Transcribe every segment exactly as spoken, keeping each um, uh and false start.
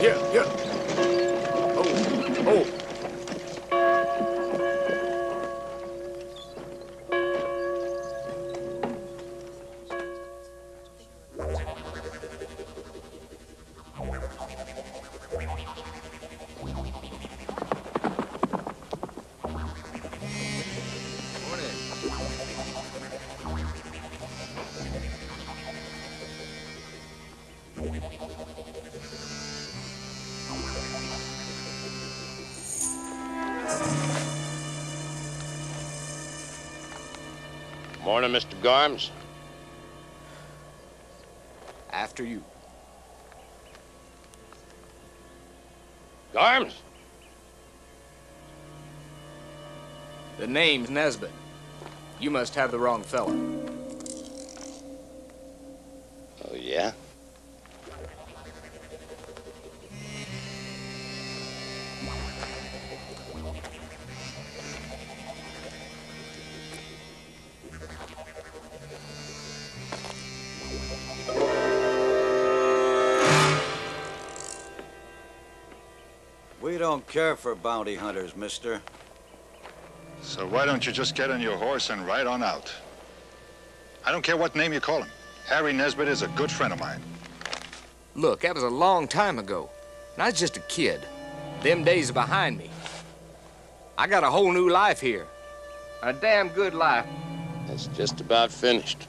Yeah, yeah. Oh, oh. Morning, Mister Garms. After you. Garms? The name's Nesbitt. You must have the wrong fella. Oh, yeah? I don't care for bounty hunters, mister. So why don't you just get on your horse and ride on out? I don't care what name you call him. Harry Nesbitt is a good friend of mine. Look, that was a long time ago, and I was just a kid. Them days are behind me. I got a whole new life here. A damn good life. It's just about finished.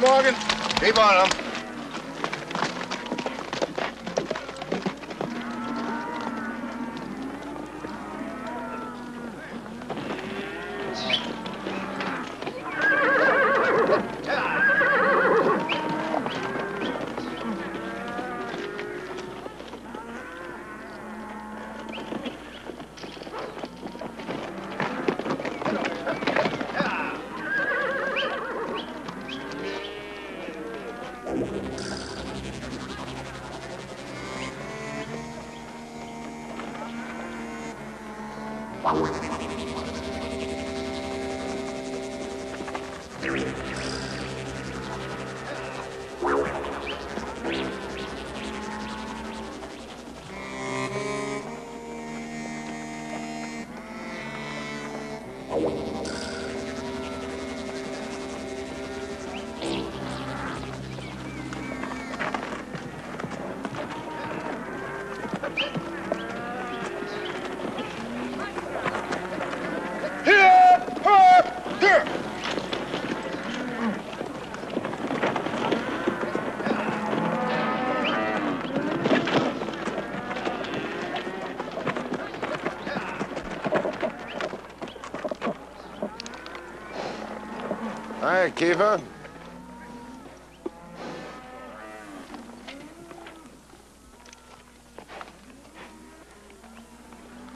Morgan, keep on him. Hey, Kiefer.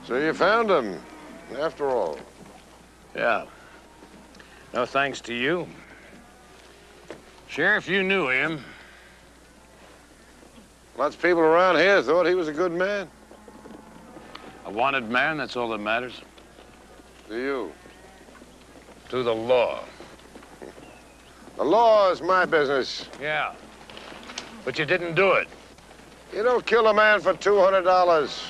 So you found him, after all. Yeah. No thanks to you. Sheriff, you knew him. Lots of people around here thought he was a good man. A wanted man, that's all that matters. To you? To the law. The law is my business. Yeah. But you didn't do it. You don't kill a man for two hundred dollars.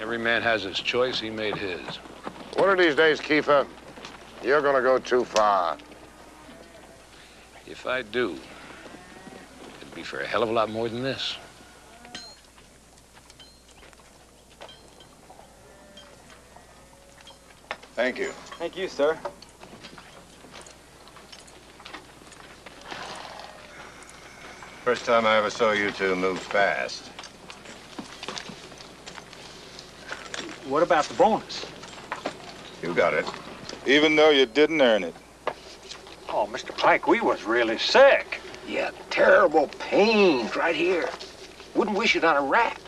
Every man has his choice. He made his. One of these days, Kiefer, you're going to go too far. If I do, it'd be for a hell of a lot more than this. Thank you. Thank you, sir. First time I ever saw you two move fast. What about the bonus? You got it. Even though you didn't earn it. Oh, Mister Pike, we was really sick. Yeah, terrible pains right here. Wouldn't wish it on a rat.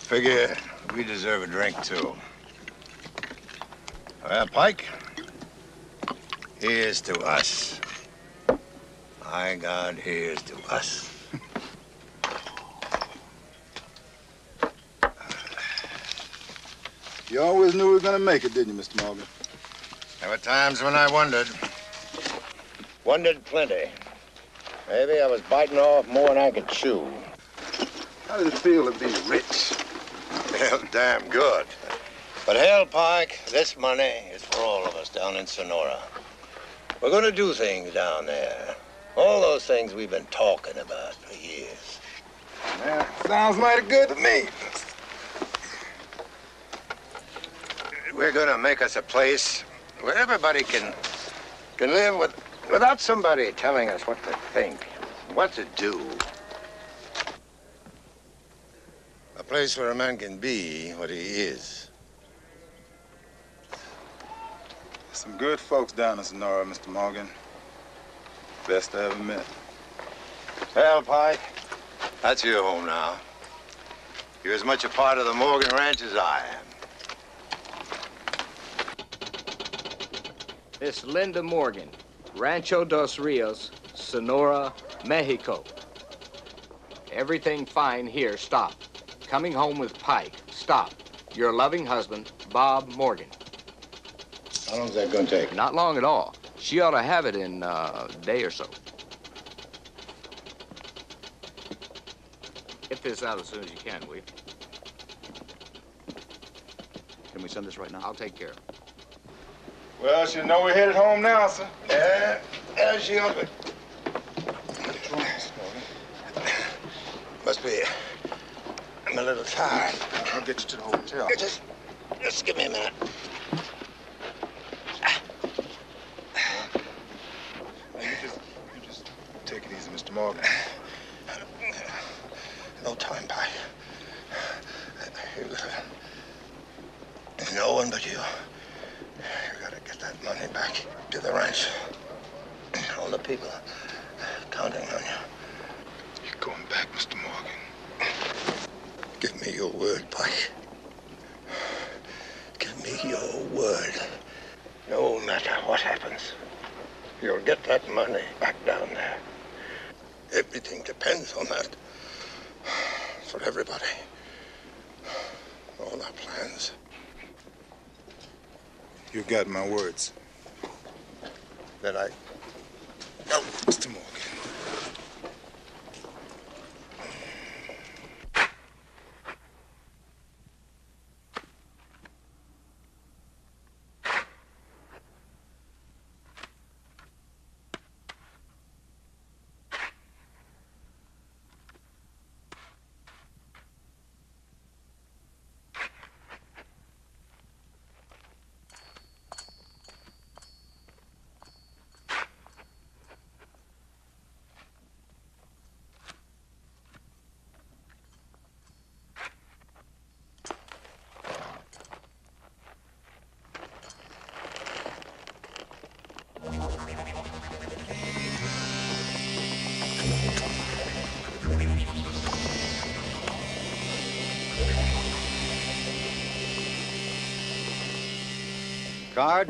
Figure we deserve a drink, too. Well, Pike, here's to us. My God, here's to us. You always knew we were gonna make it, didn't you, Mister Morgan? There were times when I wondered. Wondered plenty. Maybe I was biting off more than I could chew. How does it feel to be rich? Well, damn good. But hell, Pike, this money is for all of us down in Sonora. We're gonna do things down there. All those things we've been talking about for years. Yeah, sounds mighty good to me. We're gonna make us a place where everybody can can live with, without somebody telling us what to think, what to do. A place where a man can be what he is. There's some good folks down in Sonora, Mister Morgan. Best I ever met. Well, Pike, that's your home now. You're as much a part of the Morgan Ranch as I am. Miss Linda Morgan, Rancho Dos Rios, Sonora, Mexico. Everything fine here, stop. Coming home with Pike, stop. Your loving husband, Bob Morgan. How long's that gonna take? Not long at all. She ought to have it in uh, a day or so. Get this out as soon as you can, will you? Can we send this right now? I'll take care of it. Well, she know we're headed home now, sir. Yeah, there she ought to be. Must be. I'm a little tired. I'll get you to the hotel. Just, just give me a minute. Morgan. No time, Pike. No one but you. You gotta get that money back to the ranch. All the people counting on you. You're going back, Mister Morgan. Give me your word, Pike. Give me your word. No matter what happens, you'll get that money back down there. Everything depends on that for everybody, all our plans. You got my words. That I... No, Mister Morgan. Guard.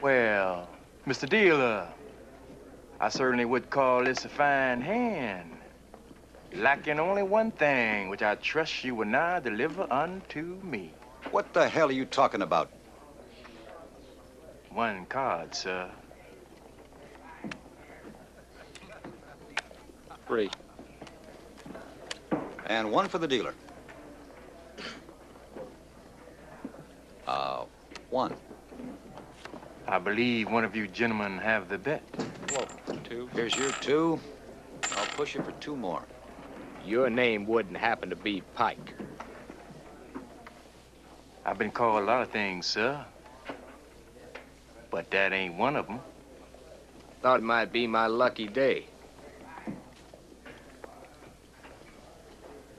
Well, Mister Dealer, I certainly would call this a fine hand. Lacking only one thing, which I trust you will now deliver unto me. What the hell are you talking about? One card, sir. Three. And one for the dealer. Uh, one. I believe one of you gentlemen have the bet. Whoa, two. Here's your two. I'll push you for two more. Your name wouldn't happen to be Pike. I've been called a lot of things, sir. But that ain't one of them. Thought it might be my lucky day.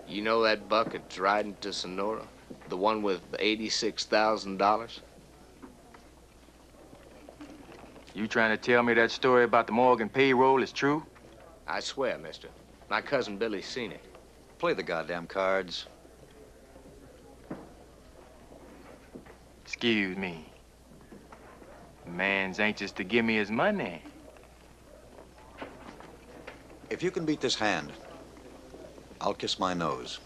You know that bucket's riding to Sonora? The one with eighty-six thousand dollars? You trying to tell me that story about the Morgan payroll is true? I swear, mister. My cousin Billy's seen it. Play the goddamn cards. Excuse me. The man's anxious to give me his money. If you can beat this hand, I'll kiss my nose.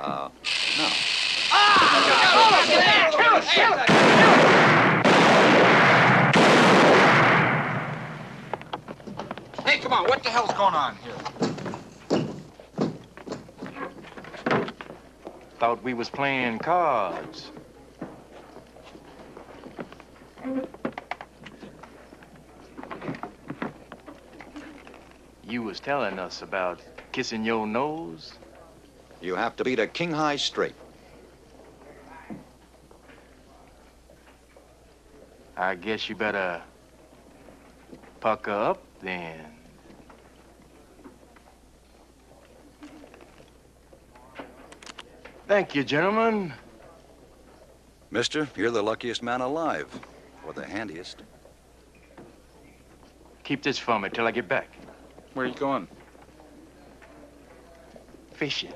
Uh, no. Ah! Get out! Get out! Get out! Hey, come on, what the hell's going on here? Thought we was playing cards. You was telling us about kissing your nose? You have to beat a king high straight. I guess you better pucker up then. Thank you, gentlemen. Mister, you're the luckiest man alive, or the handiest. Keep this from me till I get back. Where are you going? Fishing.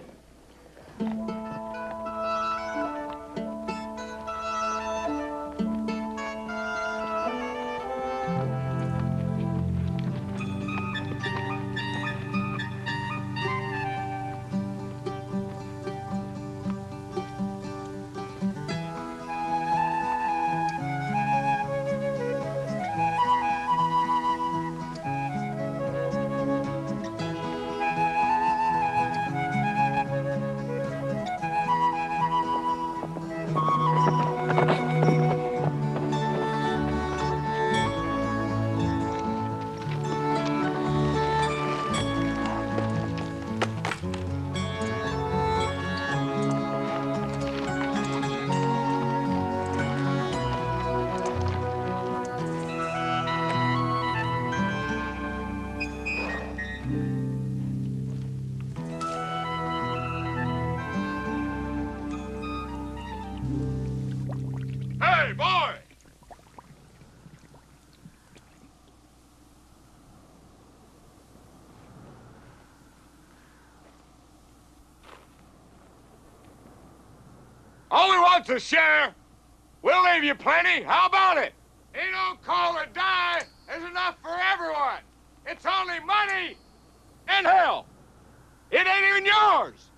To share. We'll leave you plenty. How about it? Ain't no call or die. There's enough for everyone. It's only money and hell. It ain't even yours.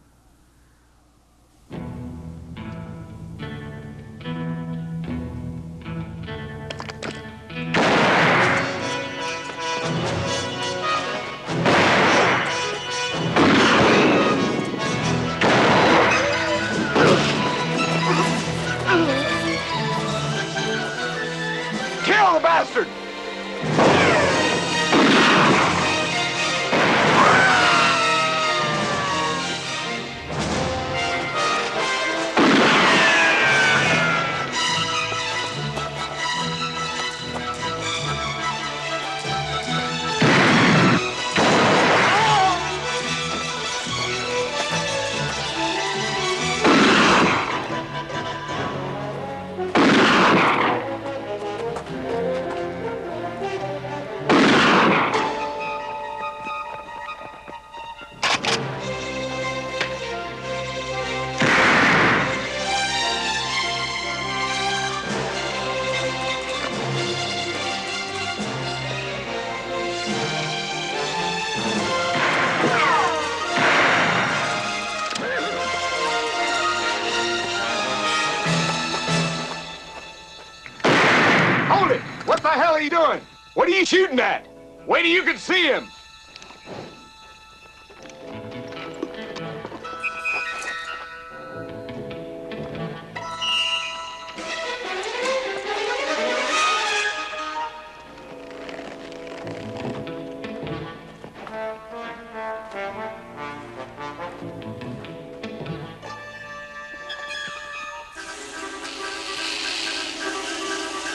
Hold it! What the hell are you doing? What are you shooting at? Wait till you can see him!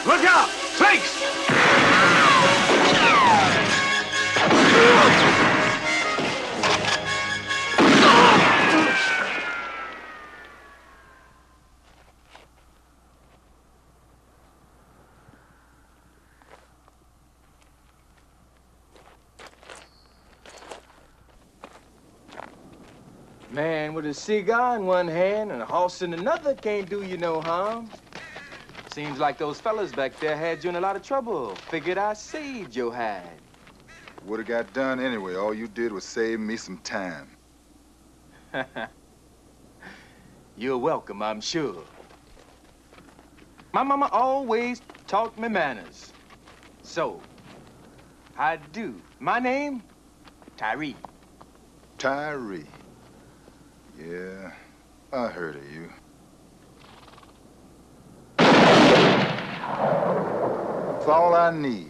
Look out! Snakes! Man with a cigar in one hand and a horse in another can't do you no harm. Seems like those fellas back there had you in a lot of trouble. Figured I saved your hide. Would have got done anyway. All you did was save me some time. You're welcome, I'm sure. My mama always taught me manners. So, I do. My name, Tyree. Tyree. Yeah, I heard of you. That's all I need.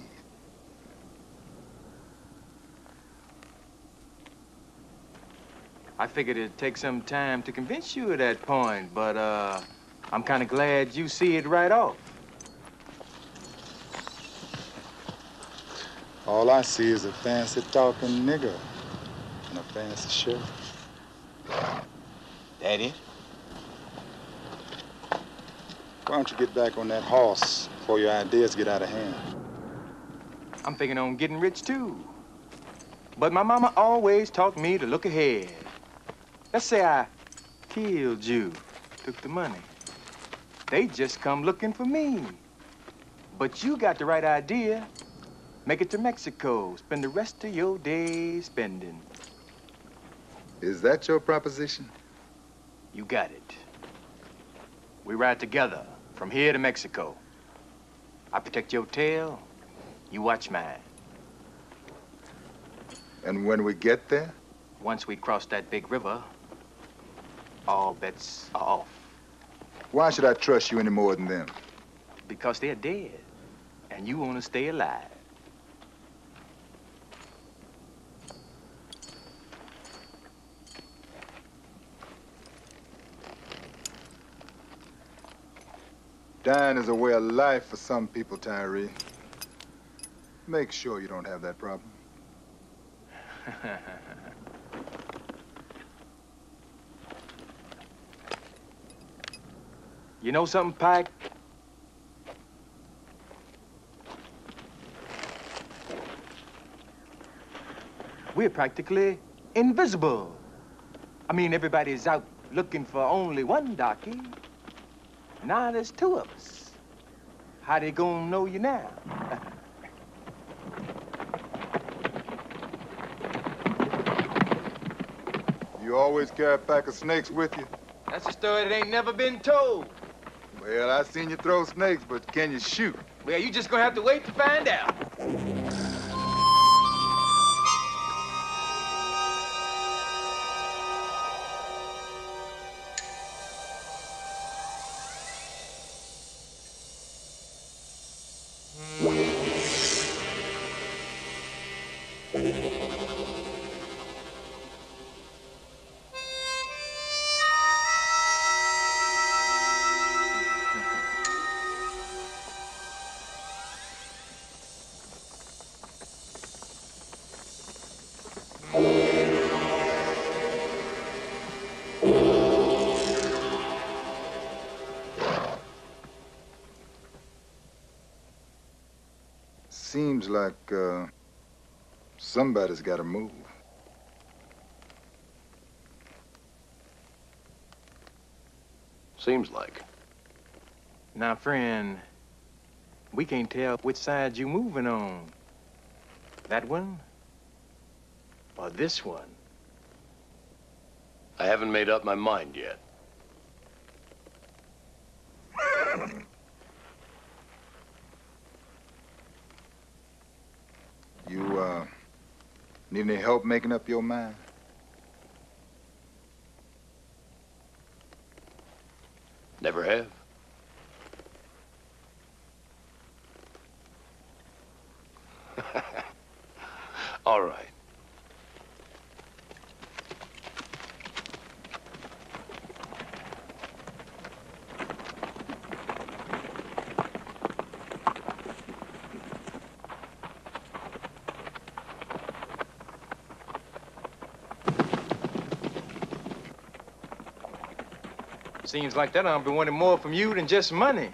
I figured it'd take some time to convince you of that point, but uh, I'm kind of glad you see it right off. All I see is a fancy talking nigger and a fancy shirt. That it? Why don't you get back on that horse before your ideas get out of hand? I'm thinking on getting rich, too. But my mama always taught me to look ahead. Let's say I killed you, took the money. They just come looking for me. But you got the right idea. Make it to Mexico. Spend the rest of your day spending. Is that your proposition? You got it. We ride together. From here to Mexico. I protect your tail, you watch mine. And when we get there? Once we cross that big river, all bets are off. Why should I trust you any more than them? Because they're dead, and you want to stay alive. Dying is a way of life for some people, Tyree. Make sure you don't have that problem. You know something, Pike? We're practically invisible. I mean, everybody's out looking for only one donkey. Now there's two of us. How they gonna know you now? You always carry a pack of snakes with you? That's a story that ain't never been told. Well, I seen you throw snakes, but can you shoot? Well, you just gonna have to wait to find out. Seems like uh, somebody's got to move. Seems like. Now, friend, we can't tell which side you're moving on. That one or this one? I haven't made up my mind yet. Need any help making up your mind? Never have. All right. Seems like that I've been wanting more from you than just money.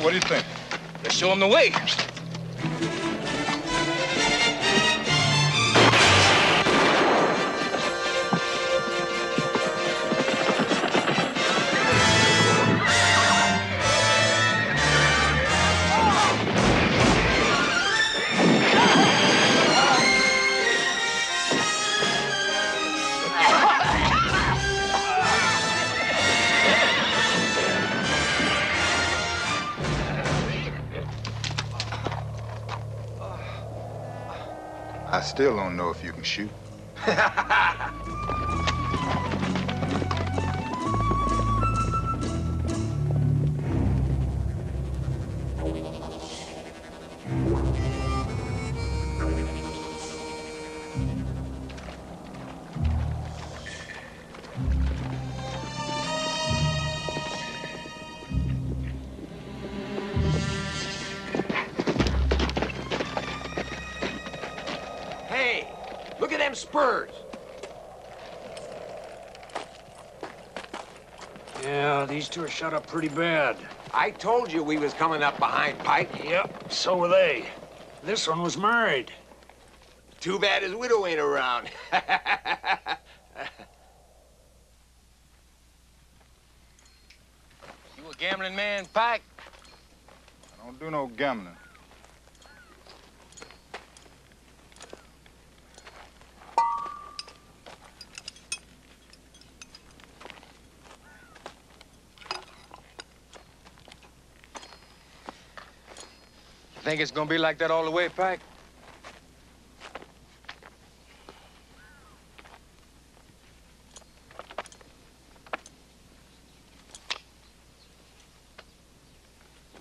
What do you think? Let's show him the way. I still don't know if you can shoot. Two are shut up pretty bad. I told you we was coming up behind Pike. Yep, so were they. This one was married. Too bad his widow ain't around. You a gambling man, Pike? I don't do no gambling. Think it's gonna be like that all the way, Pike?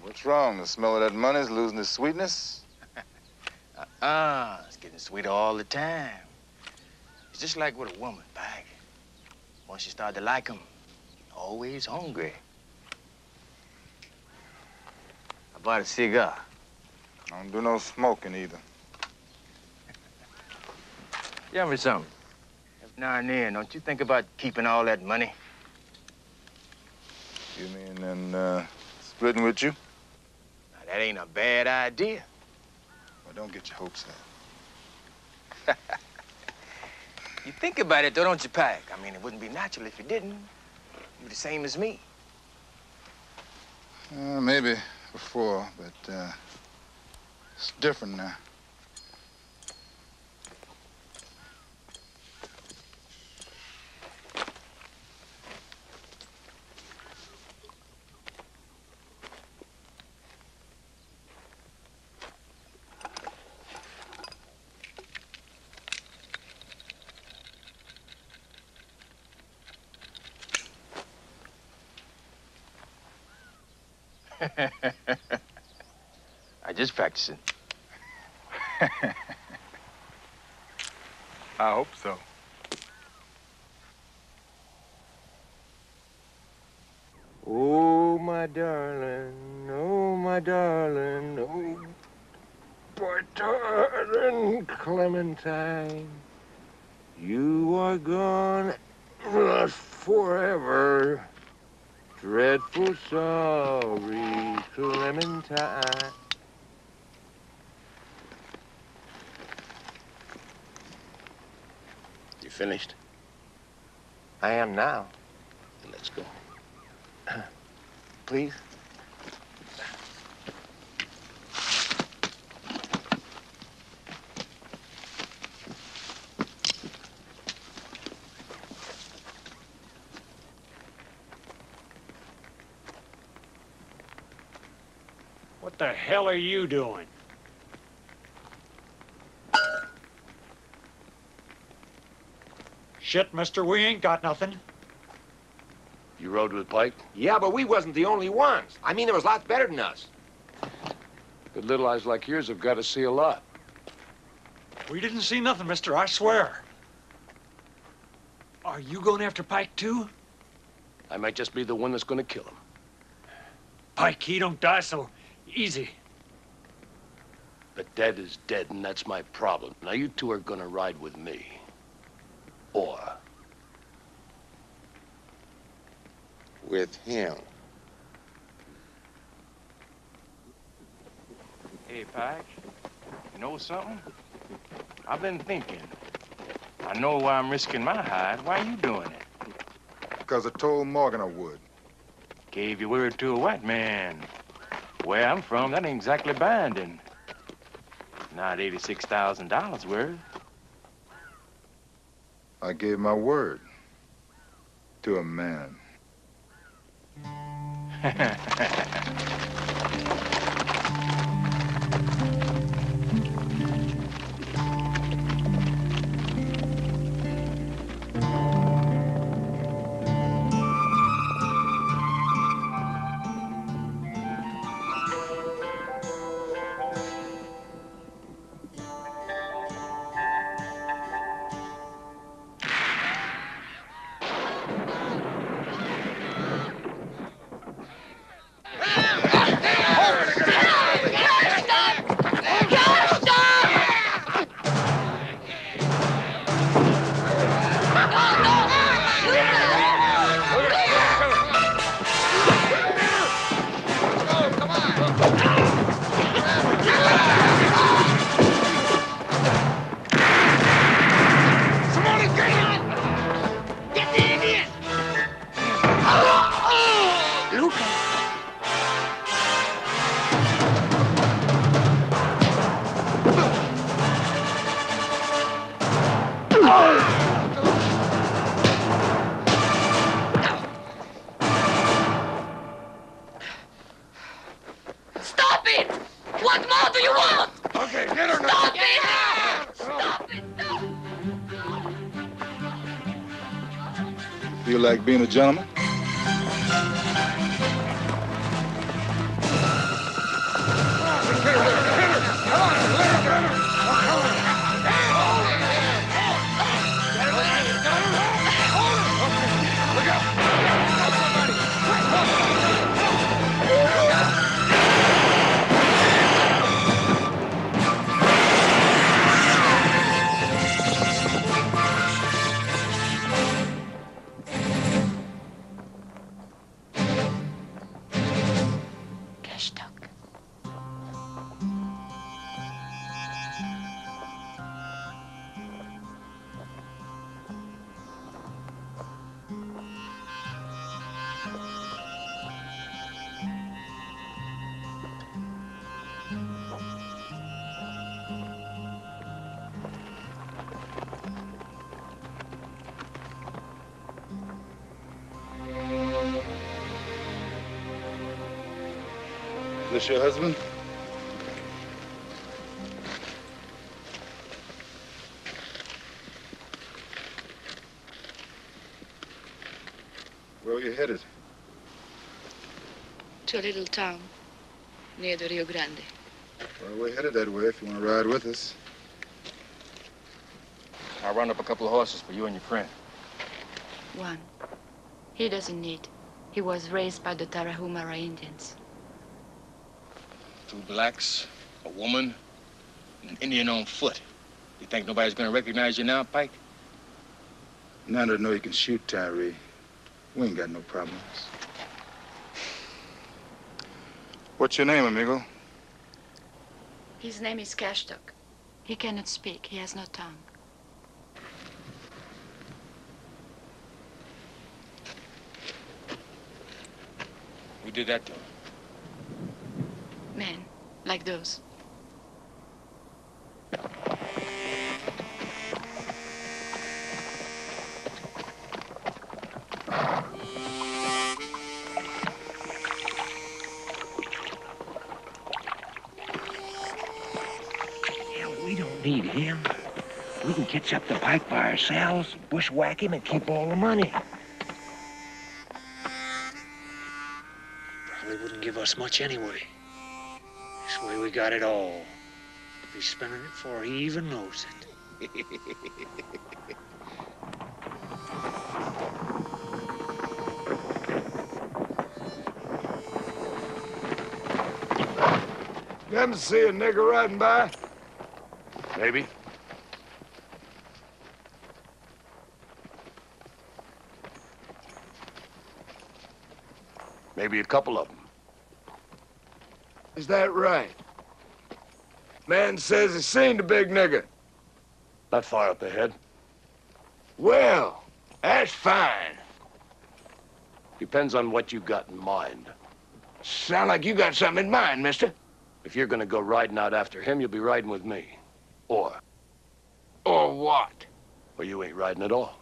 What's wrong? The smell of that money's losing its sweetness? Uh-uh. It's getting sweeter all the time. It's just like with a woman, Pike. Once you start to like them, always hungry. I bought a cigar. I don't do no smoking either. Tell me something. Every now and then, don't you think about keeping all that money? You mean and uh, splitting with you? Now, that ain't a bad idea. Well, don't get your hopes up. You think about it, though, don't you, Pike? I mean, it wouldn't be natural if you didn't. You're the same as me. Uh, maybe before, but... Uh... It's different now. I just practicing. I hope so. Oh, my darling, oh, my darling, oh, my darling Clementine, you are gone forever. Dreadful sorry, Clementine. You finished? I am now. Then let's go. Please? What the hell are you doing? Shit, mister, we ain't got nothing. You rode with Pike? Yeah, but we wasn't the only ones. I mean, there was lots better than us. But little eyes like yours have got to see a lot. We didn't see nothing, mister, I swear. Are you going after Pike, too? I might just be the one that's going to kill him. Pike, he don't die so easy. But dead is dead, and that's my problem. Now, you two are going to ride with me. Or... with him. Hey, Pike, you know something? I've been thinking. I know why I'm risking my hide. Why are you doing it? Because I told Morgan I would. Gave your word to a white man. Where I'm from, that ain't exactly binding. Not eighty-six thousand dollars worth. I gave my word to a man. Like being a gentleman? Is this your husband? Where are you headed? to a little town near the Rio Grande. Well, we're headed that way if you want to ride with us. I'll round up a couple of horses for you and your friend. One. He doesn't need. He was raised by the Tarahumara Indians. Two blacks, a woman, and an Indian on foot. You think nobody's going to recognize you now, Pike? Now that I know you can shoot, Tyree, we ain't got no problems. What's your name, amigo? His name is Cashtuk. He cannot speak. He has no tongue. Who did that to him? Men like those. Need him. We can catch up the Pike by ourselves, bushwhack him, and keep all the money. Probably wouldn't give us much anyway. This way we got it all. If he's spending it before he even knows it. You haven't seen a nigger riding by? Maybe. Maybe a couple of them. Is that right? Man says he seen the big nigger. Not far up ahead. Well, that's fine. Depends on what you got in mind. Sound like you got something in mind, mister. If you're gonna go riding out after him, you'll be riding with me. Or? Or what? Well, you ain't riding at all.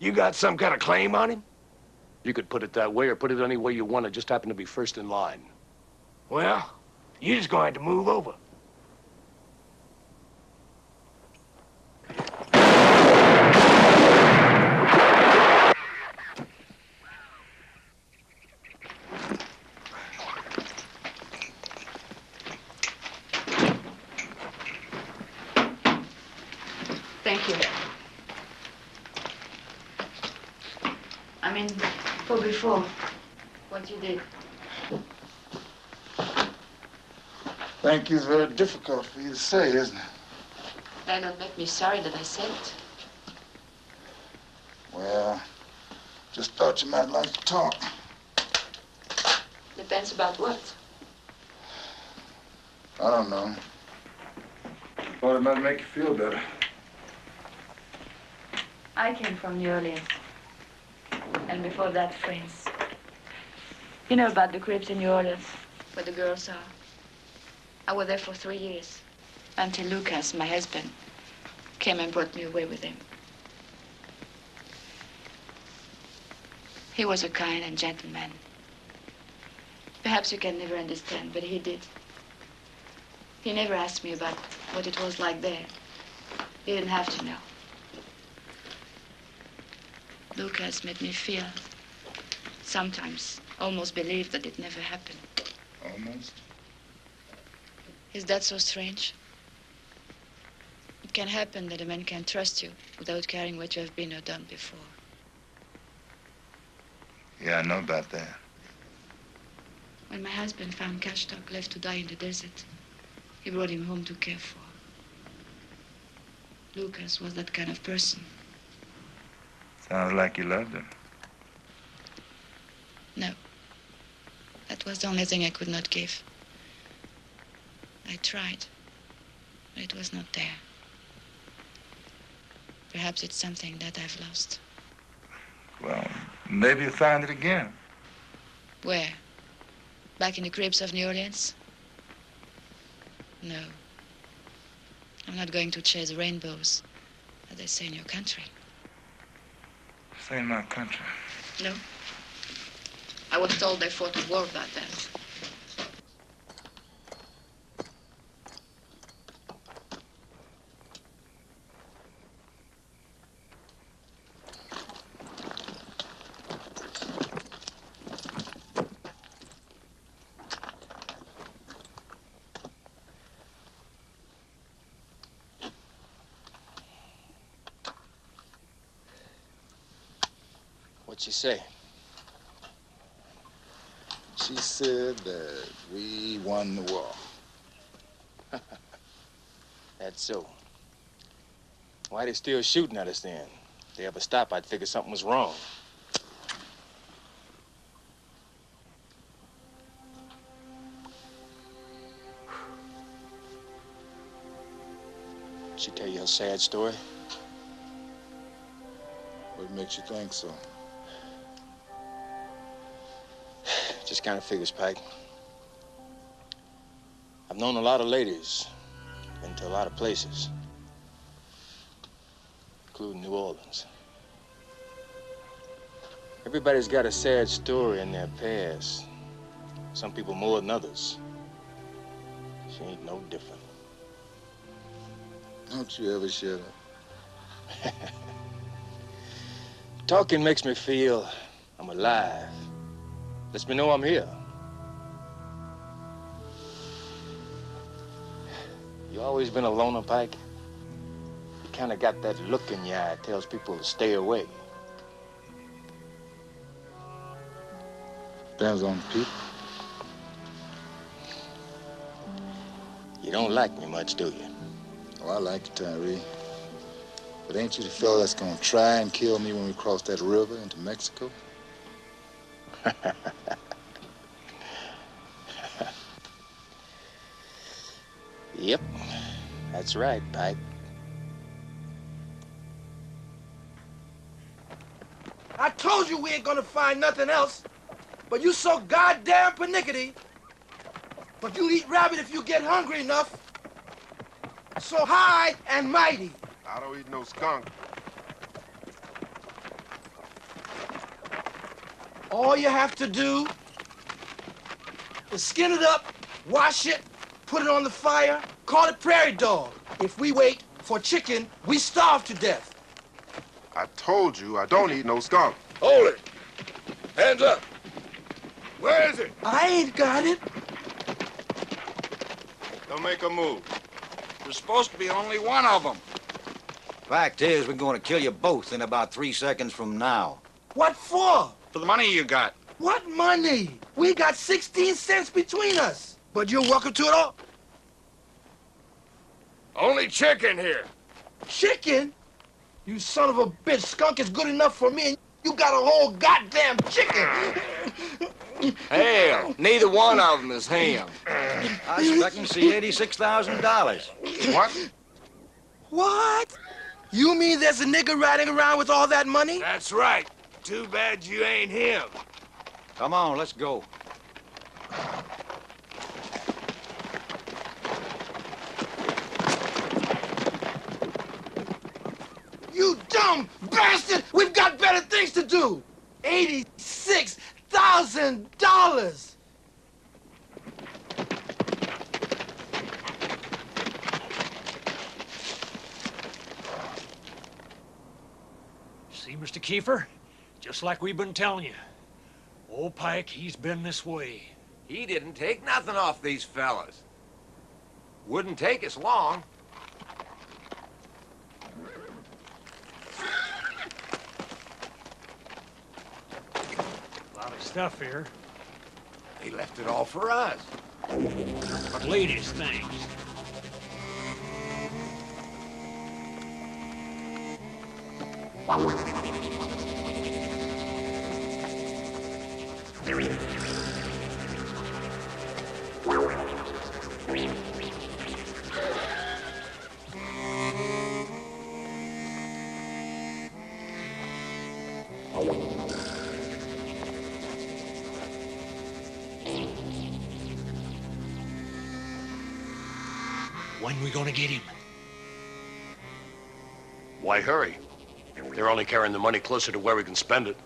You got some kind of claim on him? You could put it that way or put it any way you want. I just happen to be first in line. Well, you're just going to have to move over. Before what you did. Thank you is very difficult for you to say, isn't it? That don't make me sorry that I said it. Well, just thought you might like to talk. Depends about what? I don't know. Thought it might make you feel better. I came from New Orleans. And before that, friends. You know about the Crips in New Orleans, where the girls are. I was there for three years, until Lucas, my husband, came and brought me away with him. He was a kind and gentle man. Perhaps you can never understand, but he did. He never asked me about what it was like there. He didn't have to know. Lucas made me feel, sometimes, almost believe that it never happened. Almost? Is that so strange? It can happen that a man can trust you without caring what you have been or done before. Yeah, I know about that. When my husband found Cashtuk left to die in the desert, he brought him home to care for. Lucas was that kind of person. Sounds like you loved him. No. That was the only thing I could not give. I tried, but it was not there. Perhaps it's something that I've lost. Well, maybe you'll find it again. Where? Back in the Crips of New Orleans? No. I'm not going to chase rainbows, as they say in your country. This ain't my country. No. I was told they fought a war about that. What'd she say? She said that we won the war. That's so. Why they still shooting at us then? If they ever stop, I'd figure something was wrong. She tell you her sad story? What makes you think so? Just kind of figures, Pike. I've known a lot of ladies, been to a lot of places, including New Orleans. Everybody's got a sad story in their past. Some people more than others. She ain't no different. Don't you ever shut up. Talking makes me feel I'm alive. Lets me know I'm here. You always been a loner, Pike? You kind of got that look in your eye that tells people to stay away. Depends on people. You don't like me much, do you? Oh, I like you, Tyree. But ain't you the fellow that's gonna try and kill me when we cross that river into Mexico? Yep, that's right, Pike. I told you we ain't gonna find nothing else, but you so goddamn pernickety. But you eat rabbit if you get hungry enough. So high and mighty. I don't eat no skunk. All you have to do is skin it up, wash it, put it on the fire, call it prairie dog. If we wait for chicken, we starve to death. I told you I don't eat no skunk. Hold it. Hands up. Where is it? I ain't got it. Don't make a move. There's supposed to be only one of them. Fact is, we're going to kill you both in about three seconds from now. What for? For the money you got. What money? We got sixteen cents between us. But you're welcome to it all. Only chicken here. Chicken? You son of a bitch. Skunk is good enough for me, and you got a whole goddamn chicken. Hell, neither one of them is ham. I expect him to see eighty-six thousand dollars. What? What? You mean there's a nigga riding around with all that money? That's right. Too bad you ain't him. Come on, let's go. You dumb bastard! We've got better things to do! eighty-six thousand dollars! Thousand dollars. See, Mister Kiefer, just like we've been telling you, old Pike, he's been this way. He didn't take nothing off these fellas. Wouldn't take us long. Stuff here. They left it all for us. But ladies' things. When we gonna get him? Why hurry? They're only carrying the money closer to where we can spend it.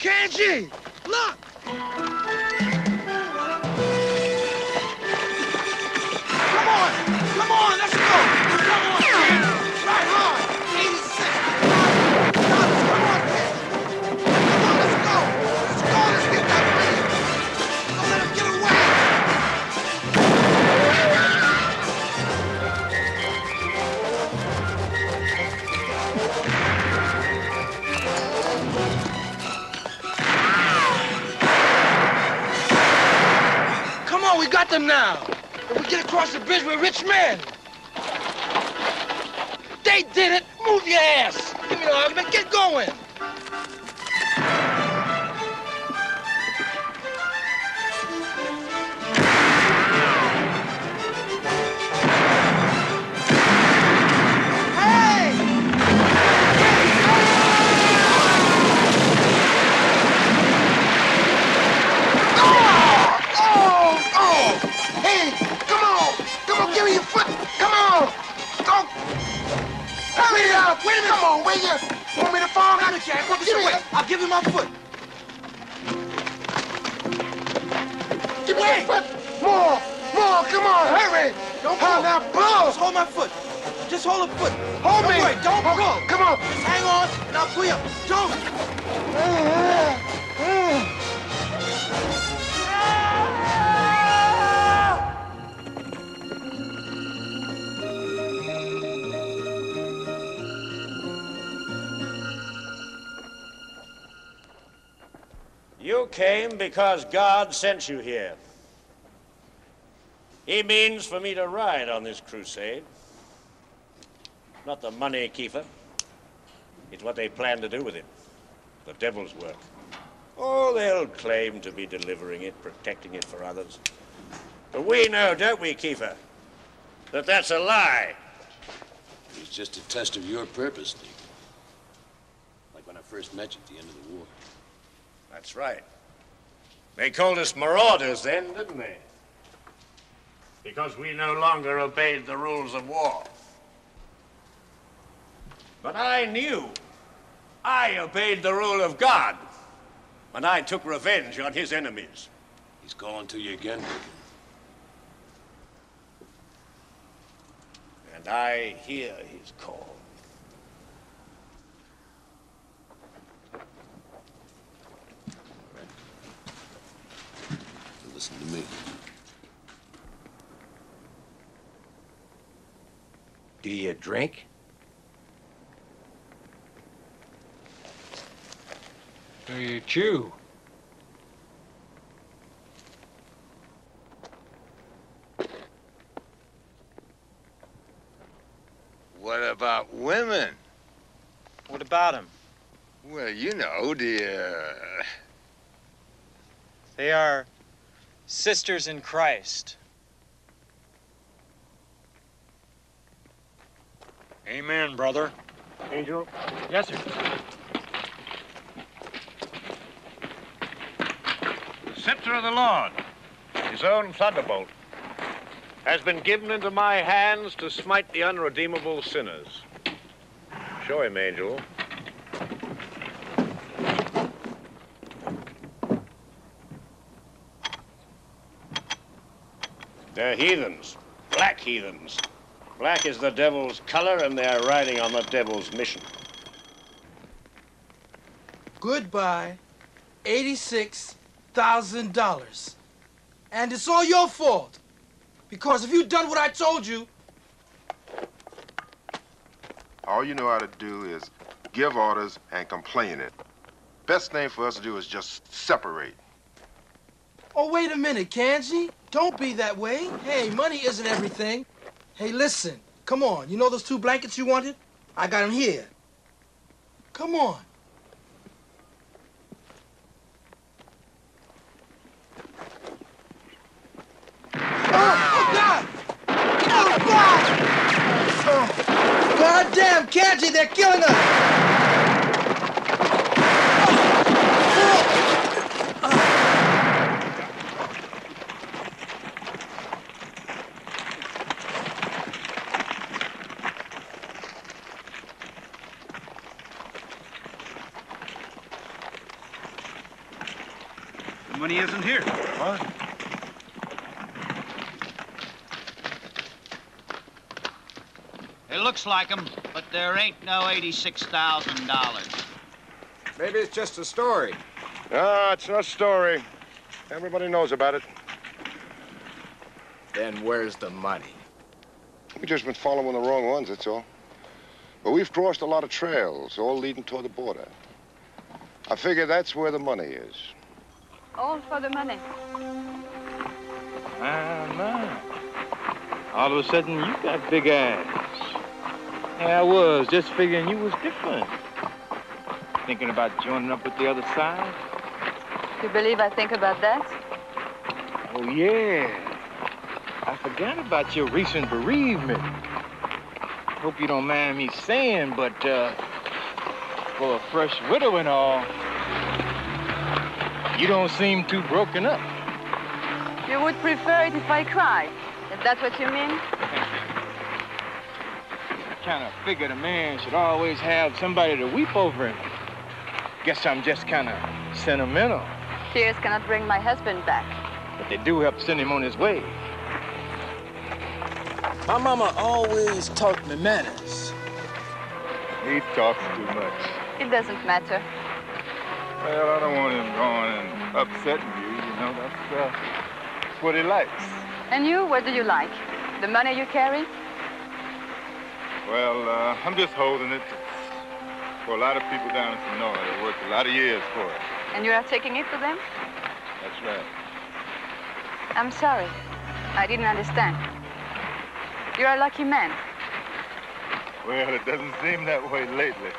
Kansy! Look! Come on! Come on! Let's go! Come on! Right hard! eighty-six! Come on, Kansy! Come on, let's go! Let's go! Let's get that lead! Don't let him get away! We got them now. If we get across the bridge, we're rich men. They did it. Move your ass. Give me the argument. Get going. Wait a minute. Come on, wait here. Want me to fall? Not a jack. Give me it. I'll give you my foot. Give me my foot. More. More. Come on. Hurry. Don't pull. Now pull. Just hold my foot. Just hold the foot. Hold me. Don't worry. Don't pull. Come on. Just hang on, and I'll pull you up. Don't. You came because God sent you here. He means for me to ride on this crusade. Not the money, Kiefer. It's what they plan to do with it. The devil's work. Oh, they'll claim to be delivering it, protecting it for others. But we know, don't we, Kiefer, that that's a lie. It's just a test of your purpose, Nico. Like when I first met you at the end of the war. That's right. They called us marauders then, didn't they? Because we no longer obeyed the rules of war. But I knew I obeyed the rule of God when I took revenge on his enemies. He's calling to you again, Lincoln. And I hear his call. Listen to me. Do you drink? Do you chew? What about women? What about them? Well, you know, dear. They are... sisters in Christ. Amen, brother. Angel? Yes, sir. The scepter of the Lord, his own thunderbolt, has been given into my hands to smite the unredeemable sinners. Show him, Angel. They're heathens, black heathens. Black is the devil's color, and they're riding on the devil's mission. Goodbye, eighty-six thousand dollars. And it's all your fault. Because if you'd done what I told you... All you know how to do is give orders and complain it. Best thing for us to do is just separate. Oh, wait a minute, Kansy. Don't be that way. Hey, money isn't everything. Hey, listen, come on. You know those two blankets you wanted? I got them here. Come on. God damn, Kansy, they're killing us! The money isn't here. What? Looks like them, but there ain't no eighty-six thousand dollars. Maybe it's just a story. Ah, it's not a story. Everybody knows about it. Then where's the money? We've just been following the wrong ones, that's all. But we've crossed a lot of trails, all leading toward the border. I figure that's where the money is. All for the money. Ah, man. All of a sudden, you got big eyes. Yeah, I was just figuring you was different. Thinking about joining up with the other side? You believe I think about that? Oh, yeah. I forgot about your recent bereavement. Hope you don't mind me saying, but uh, for a fresh widow and all, you don't seem too broken up. You would prefer it if I cried. Is that what you mean? Kind of figured a man should always have somebody to weep over him. Guess I'm just kind of sentimental. Tears cannot bring my husband back. But they do help send him on his way. My mama always taught me manners. He talks too much. It doesn't matter. Well, I don't want him going and upsetting you, you know. That's uh, what he likes. And you, what do you like? The money you carry? Well, uh, I'm just holding it for a lot of people down in Sonora. They worked a lot of years for it. And you are taking it to them? That's right. I'm sorry. I didn't understand. You're a lucky man. Well, it doesn't seem that way lately.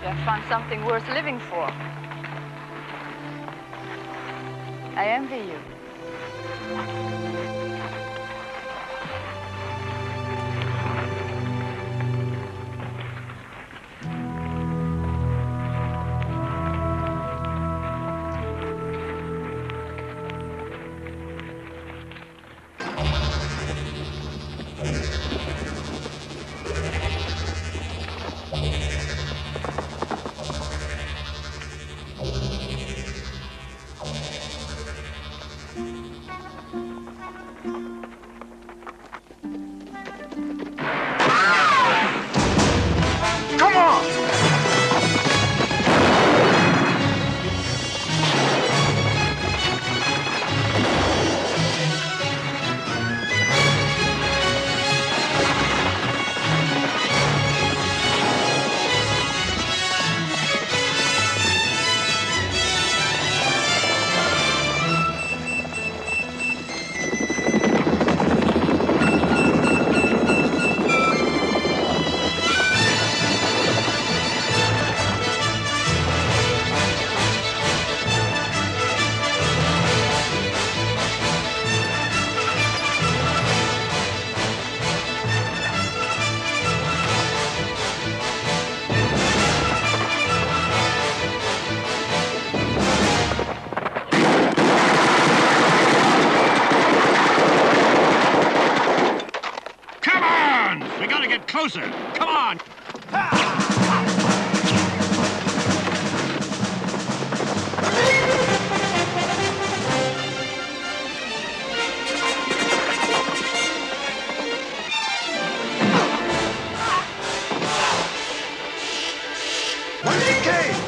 You have found something worth living for. I envy you. Hey!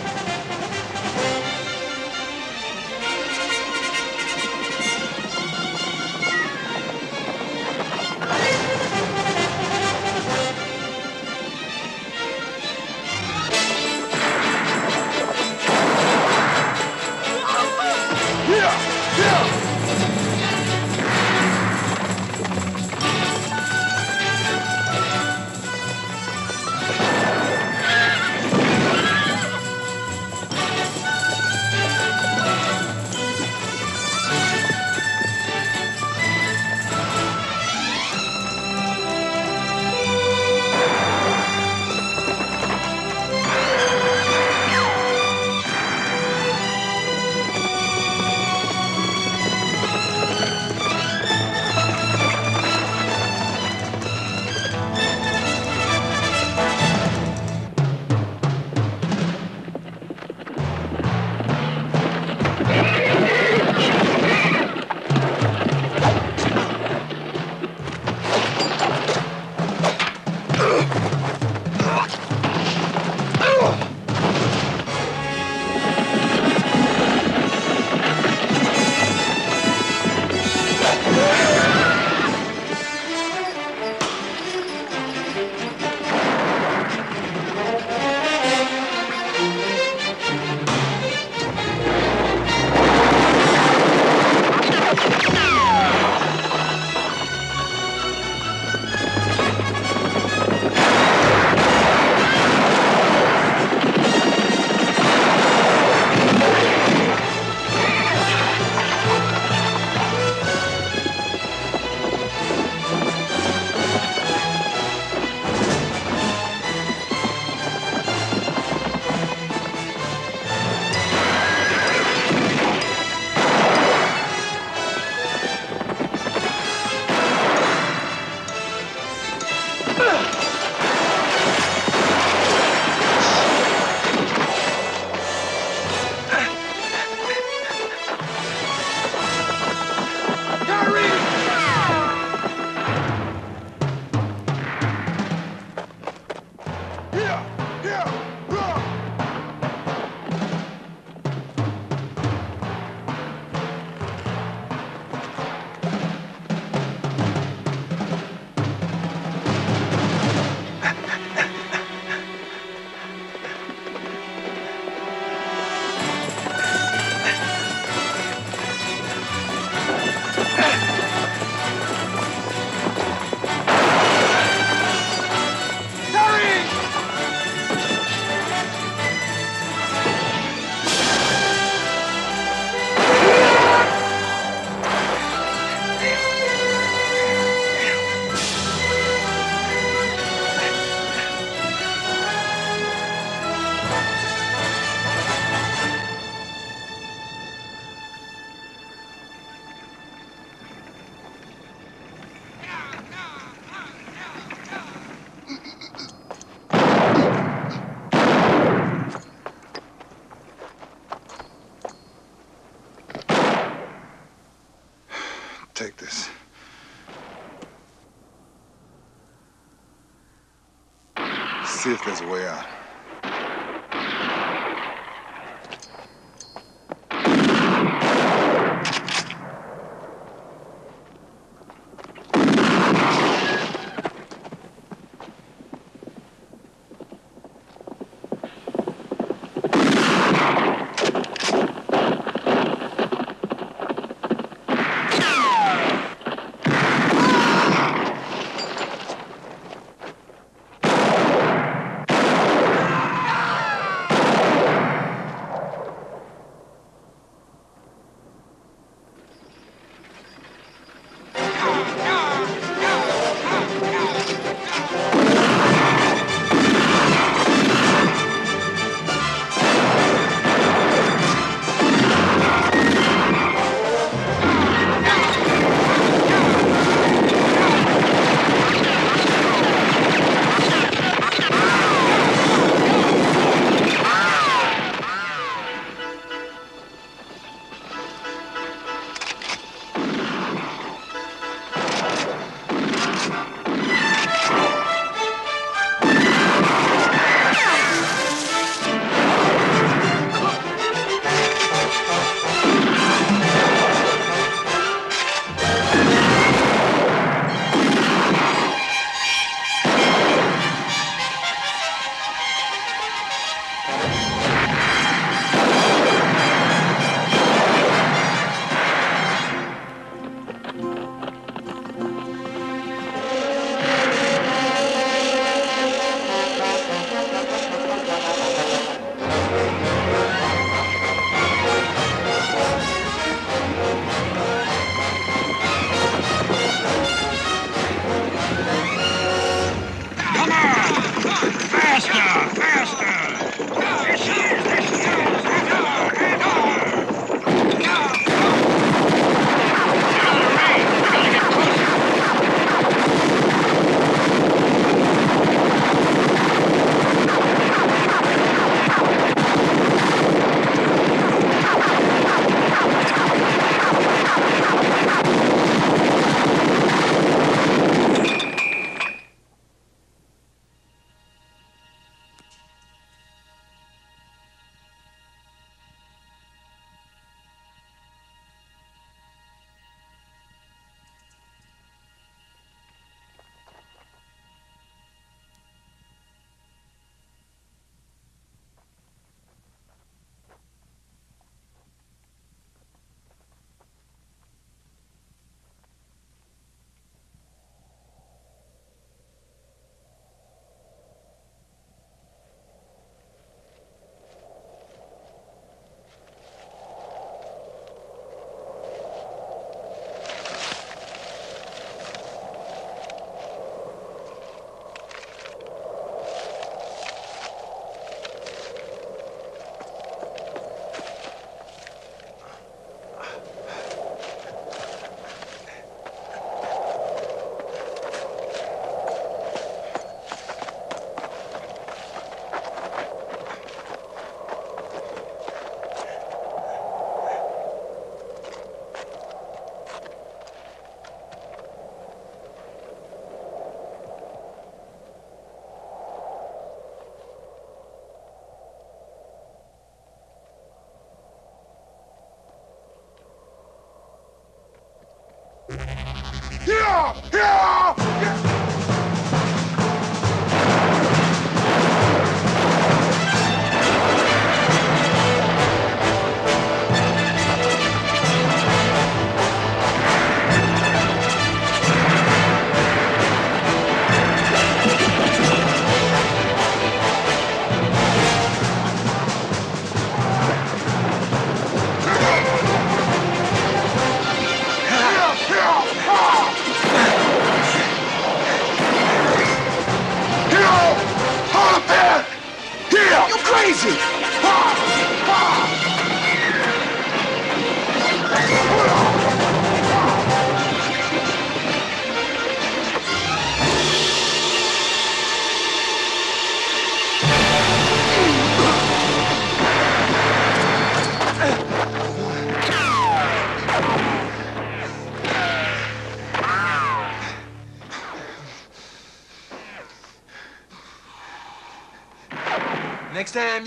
see if there's a way out.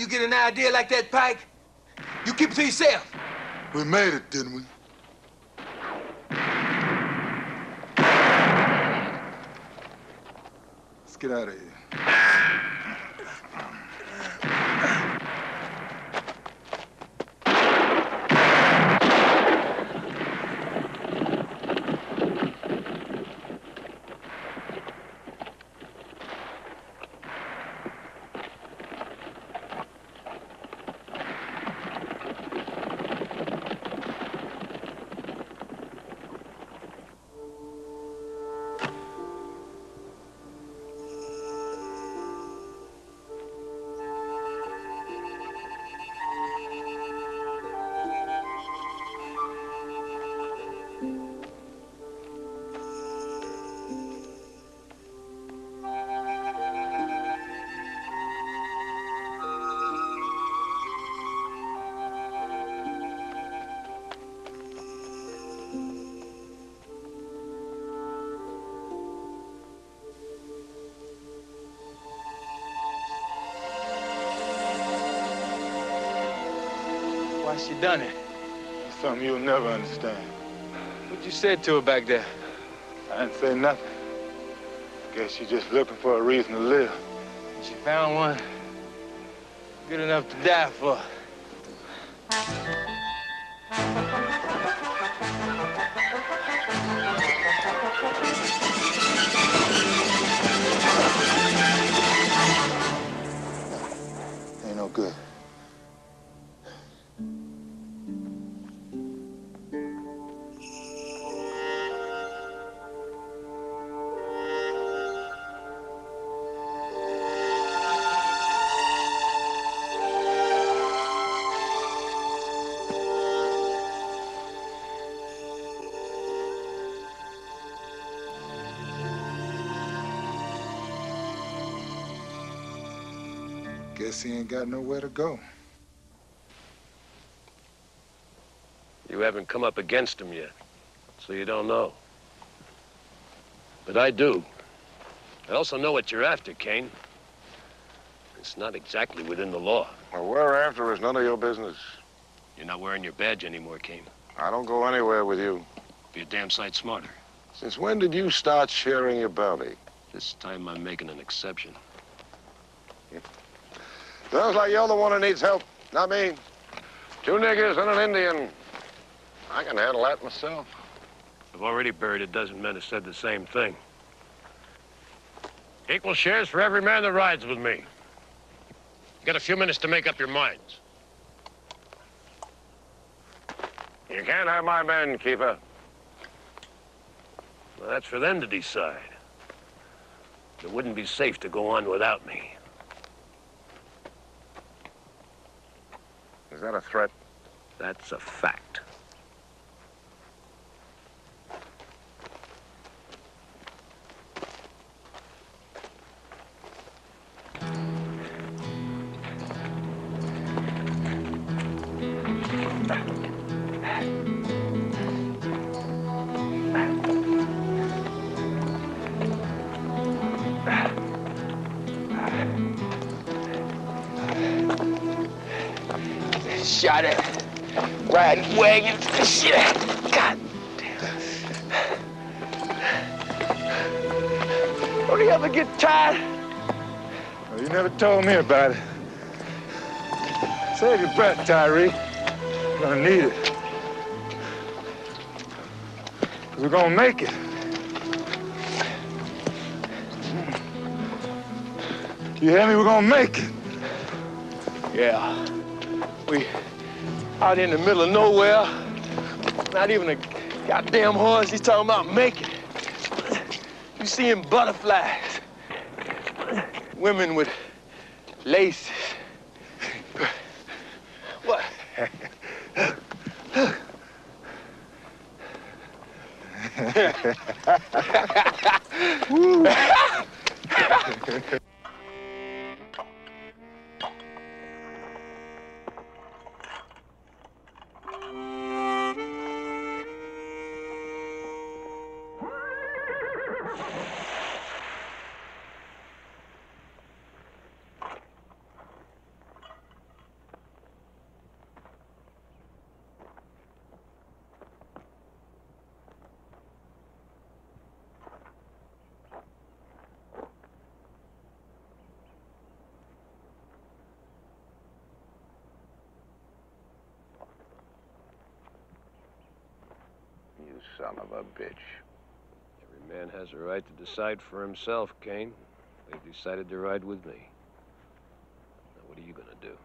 time you get an idea like that, Pike, you keep it to yourself. We made it, didn't we? Let's get out of here. She done it. Something you'll never understand. What you said to her back there? I didn't say nothing. Guess she's just looking for a reason to live. She found one good enough to die for. Ain't no good. He ain't got nowhere to go. You haven't come up against him yet, so you don't know. But I do. I also know what you're after, Kane. It's not exactly within the law. Well, we're after is none of your business. You're not wearing your badge anymore, Kane. I don't go anywhere with you. Be a damn sight smarter. Since when did you start sharing your belly? This time I'm making an exception. Yeah. Sounds like you're the one who needs help, not me. Two niggers and an Indian. I can handle that myself. I've already buried a dozen men who said the same thing. Equal shares for every man that rides with me. You got a few minutes to make up your minds. You can't have my men, Kiefer. Well, that's for them to decide. It wouldn't be safe to go on without me. Is that a threat? That's a fact. Shot at riding wagons and shit. God damn. Don't you ever get tired? Well, you never told me about it. Save your breath, Tyree. You're gonna need it. 'Cause we're gonna make it. You hear me? We're gonna make it. Yeah. We out in the middle of nowhere, not even a goddamn horse. He's talking about making it. You seeing butterflies, women with laces. What? son of a bitch. Every man has a right to decide for himself, Kane. They decided to ride with me. Now, what are you gonna do?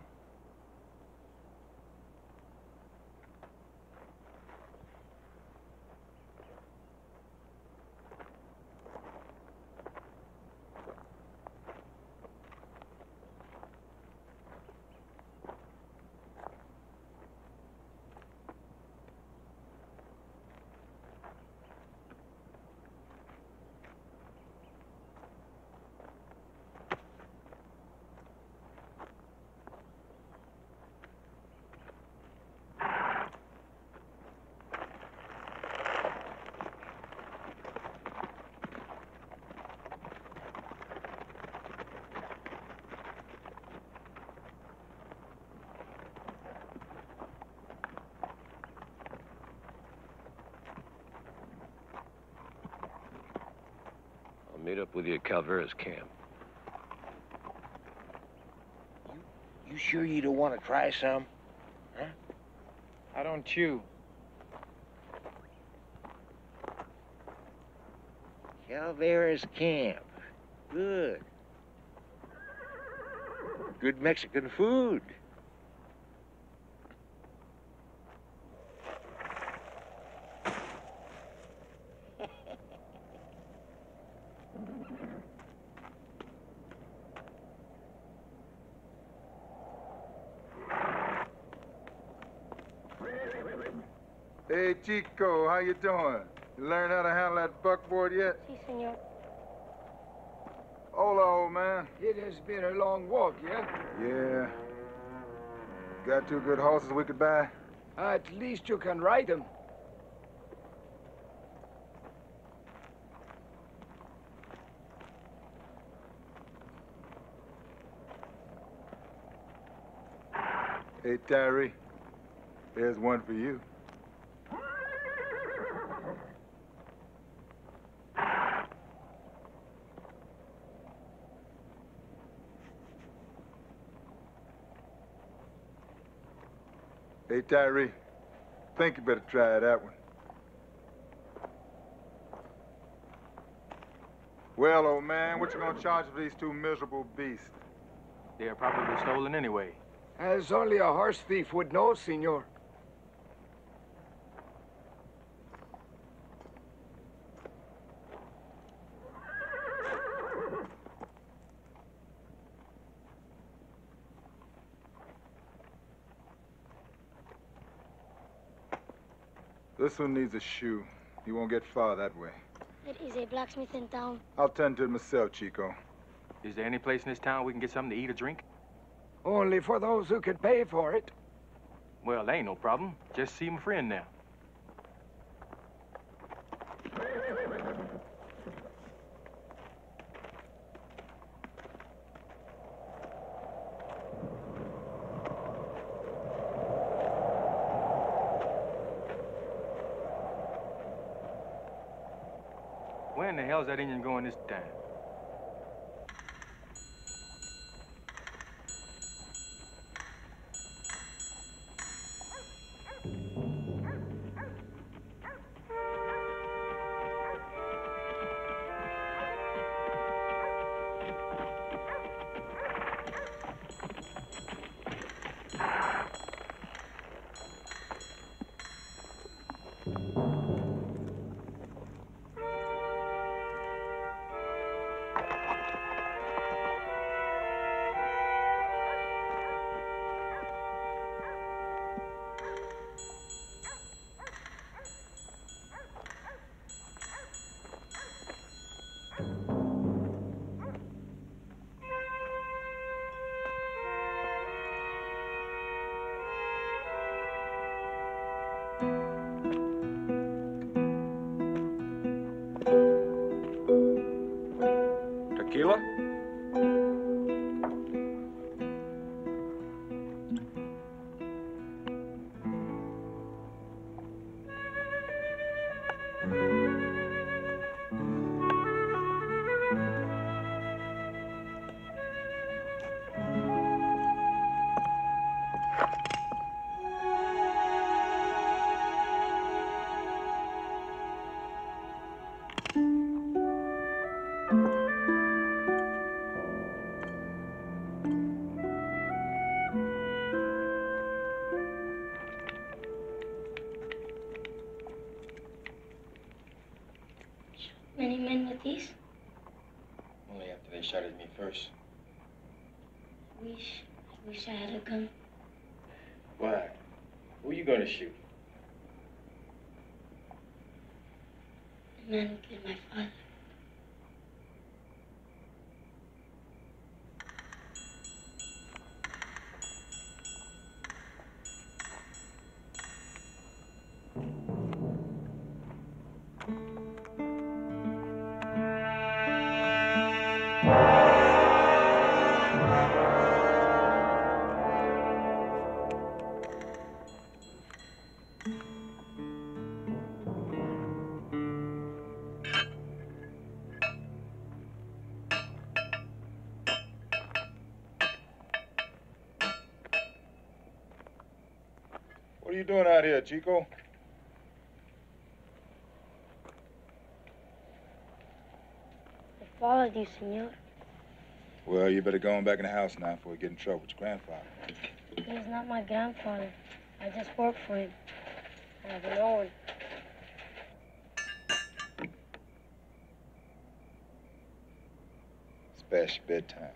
Meet up with you at Calveras Camp. You, you sure you don't want to try some? Huh? I don't you. Calveras Camp. Good. Good Mexican food. Hey, Chico, how you doing? You learn how to handle that buckboard yet? Si, senor. Hola, old man. It has been a long walk, yeah? Yeah. Got two good horses we could buy? At least you can ride them. Hey, Tyree, there's one for you. Hey, Tyree, think you better try that one. Well, old man, what you gonna charge for these two miserable beasts? They are probably stolen anyway. As only a horse thief would know, senor. This one needs a shoe. You won't get far that way. It is a blacksmith in town. I'll tend to it myself, Chico. Is there any place in this town we can get something to eat or drink? Only for those who could pay for it. Well, ain't no problem. Just see my friend now. Where in the hell is that engine going this time? police? Only after they shot at me first. Wish, wish I had a gun. Why? Who are you going to shoot? The man who killed my father. What are you doing out here, Chico? I followed you, senor. Well, you better go on back in the house now before you get in trouble with your grandfather. He's not my grandfather. I just work for him. I have an old. It's past your bedtime.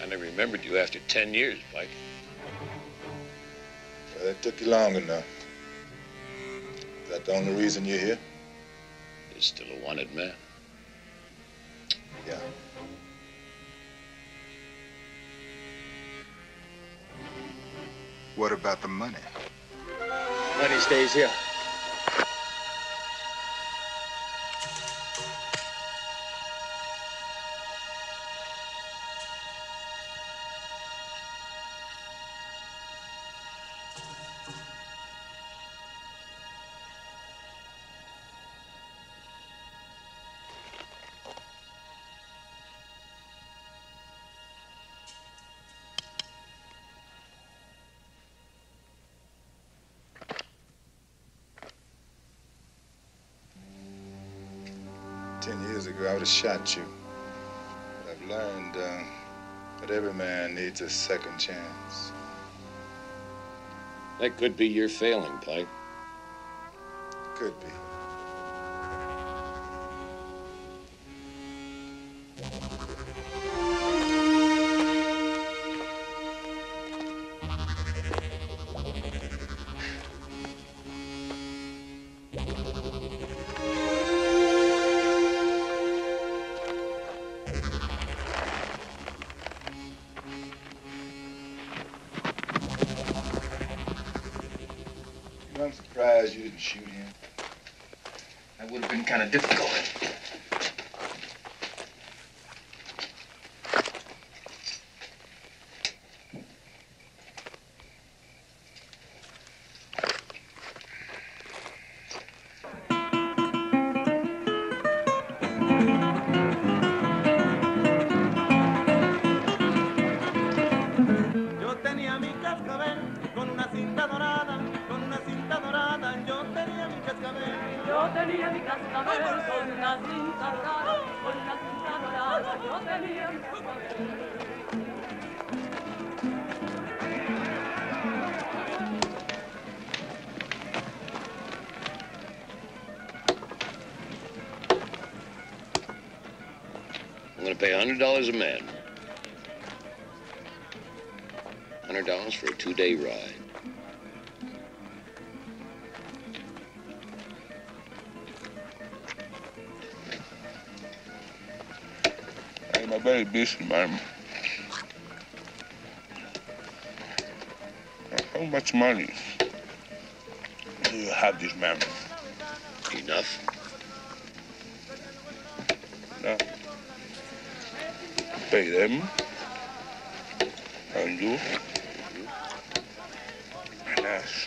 I never remembered you after ten years, Pike. Well, that took you long enough. Is that the only reason you're here? You're still a wanted man. Yeah. What about the money? Money stays here. I would have shot you. But I've learned uh, that every man needs a second chance. That could be your failing, Pike. Could be. I'm surprised you didn't shoot him. That would have been kind of difficult. one hundred dollars a man. one hundred dollars for a two-day ride. Hey, my buddy Bishop, man. How much money do you have this man? Enough. No. Pay them, and you, and us,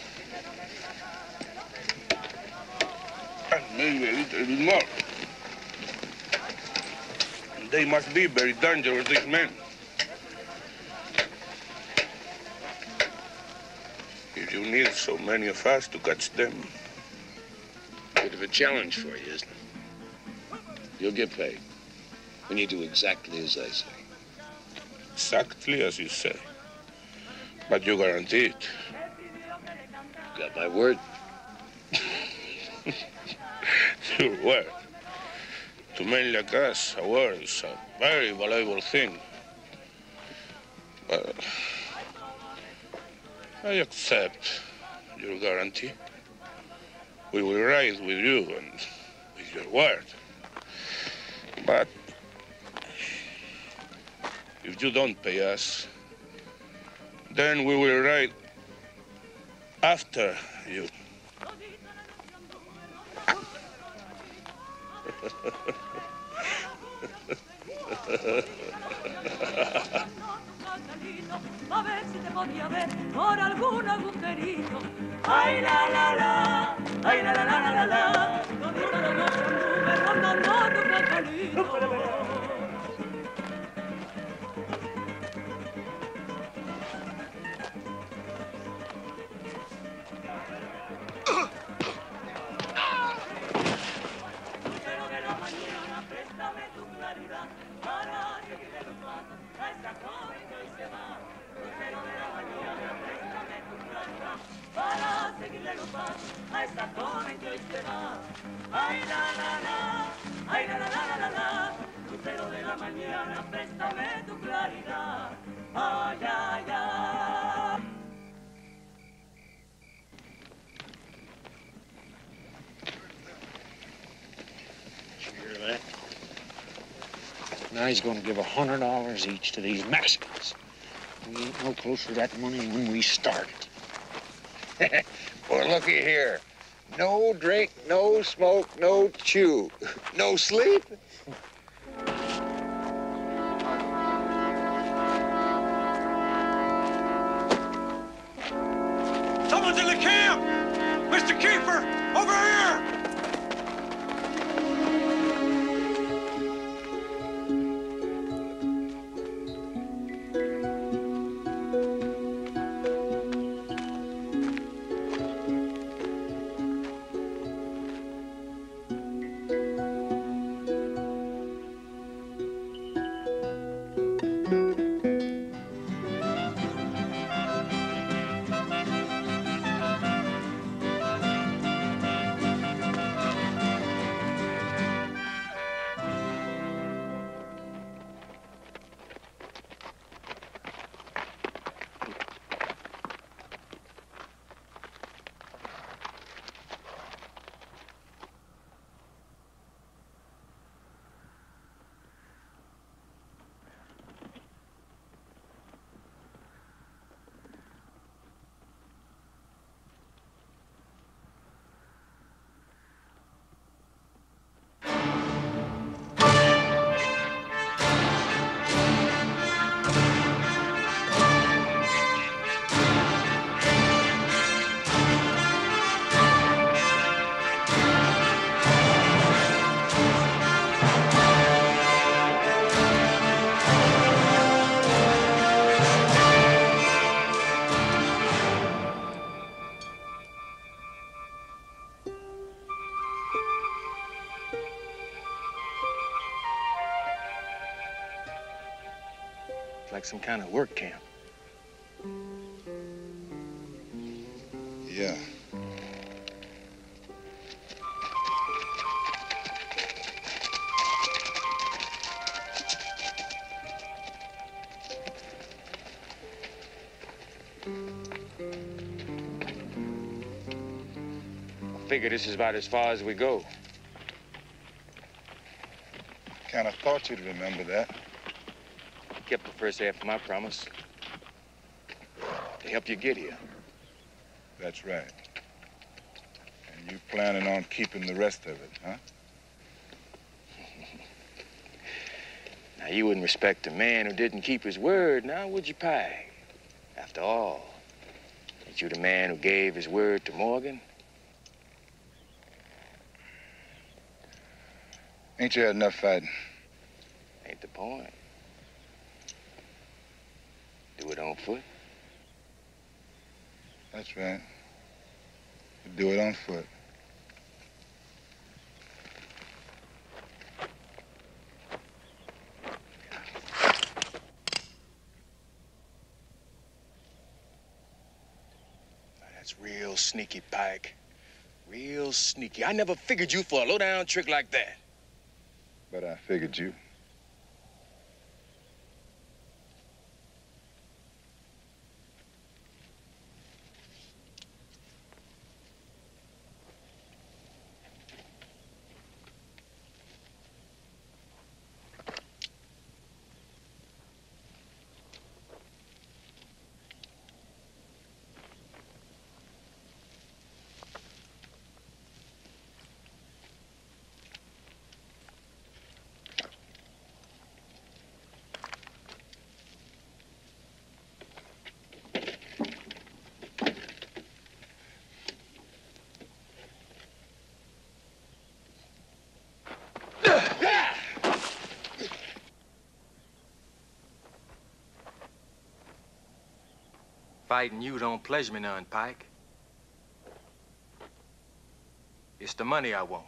and maybe a little bit more. They must be very dangerous, these men. If you need so many of us to catch them. Bit of a challenge for you, isn't it? You'll get paid. When you do exactly as I say. Exactly as you say. But you guarantee it. You got my word. Your word. To men like us, a word is a very valuable thing. But I accept your guarantee. We will ride with you and with your word. But if you don't pay us, then we will ride after you. Now he's going to give one hundred dollars each to these Mexicans. We ain't no closer to that money than when we started. Well, looky here. No drink, no smoke, no chew, no sleep. Someone's in the camp! Mister Kiefer, over here! like some kind of work camp. Yeah. I figure this is about as far as we go. Kind of thought you'd remember that. Kept the first half of my promise. To help you get here. That's right. And you planning on keeping the rest of it, huh? Now, you wouldn't respect a man who didn't keep his word, now would you, Pike? After all, ain't you the man who gave his word to Morgan? Ain't you had enough fighting? Ain't the point. Do it on foot. That's right. Do it on foot. That's real sneaky, Pike. Real sneaky. I never figured you for a low-down trick like that. But I figured you. Fighting you don't pledge me none, Pike. It's the money I want.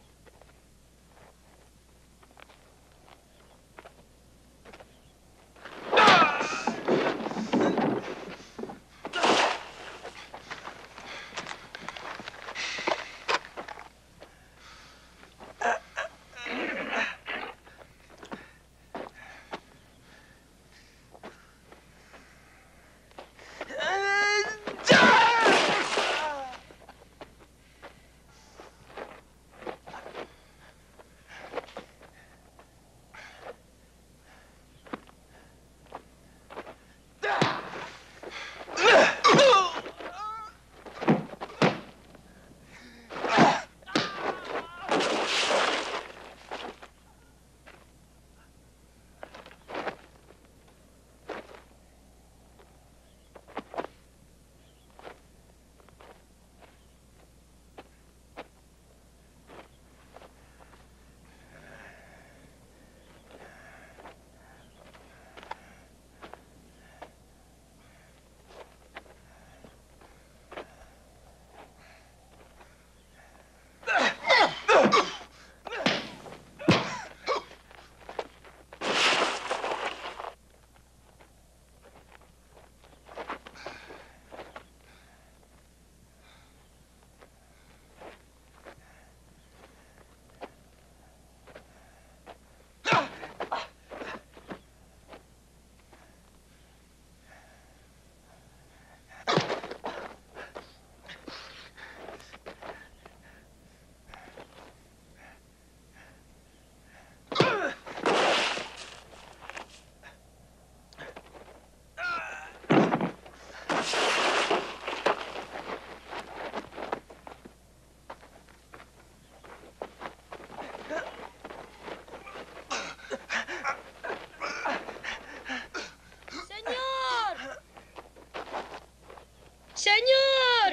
Señor!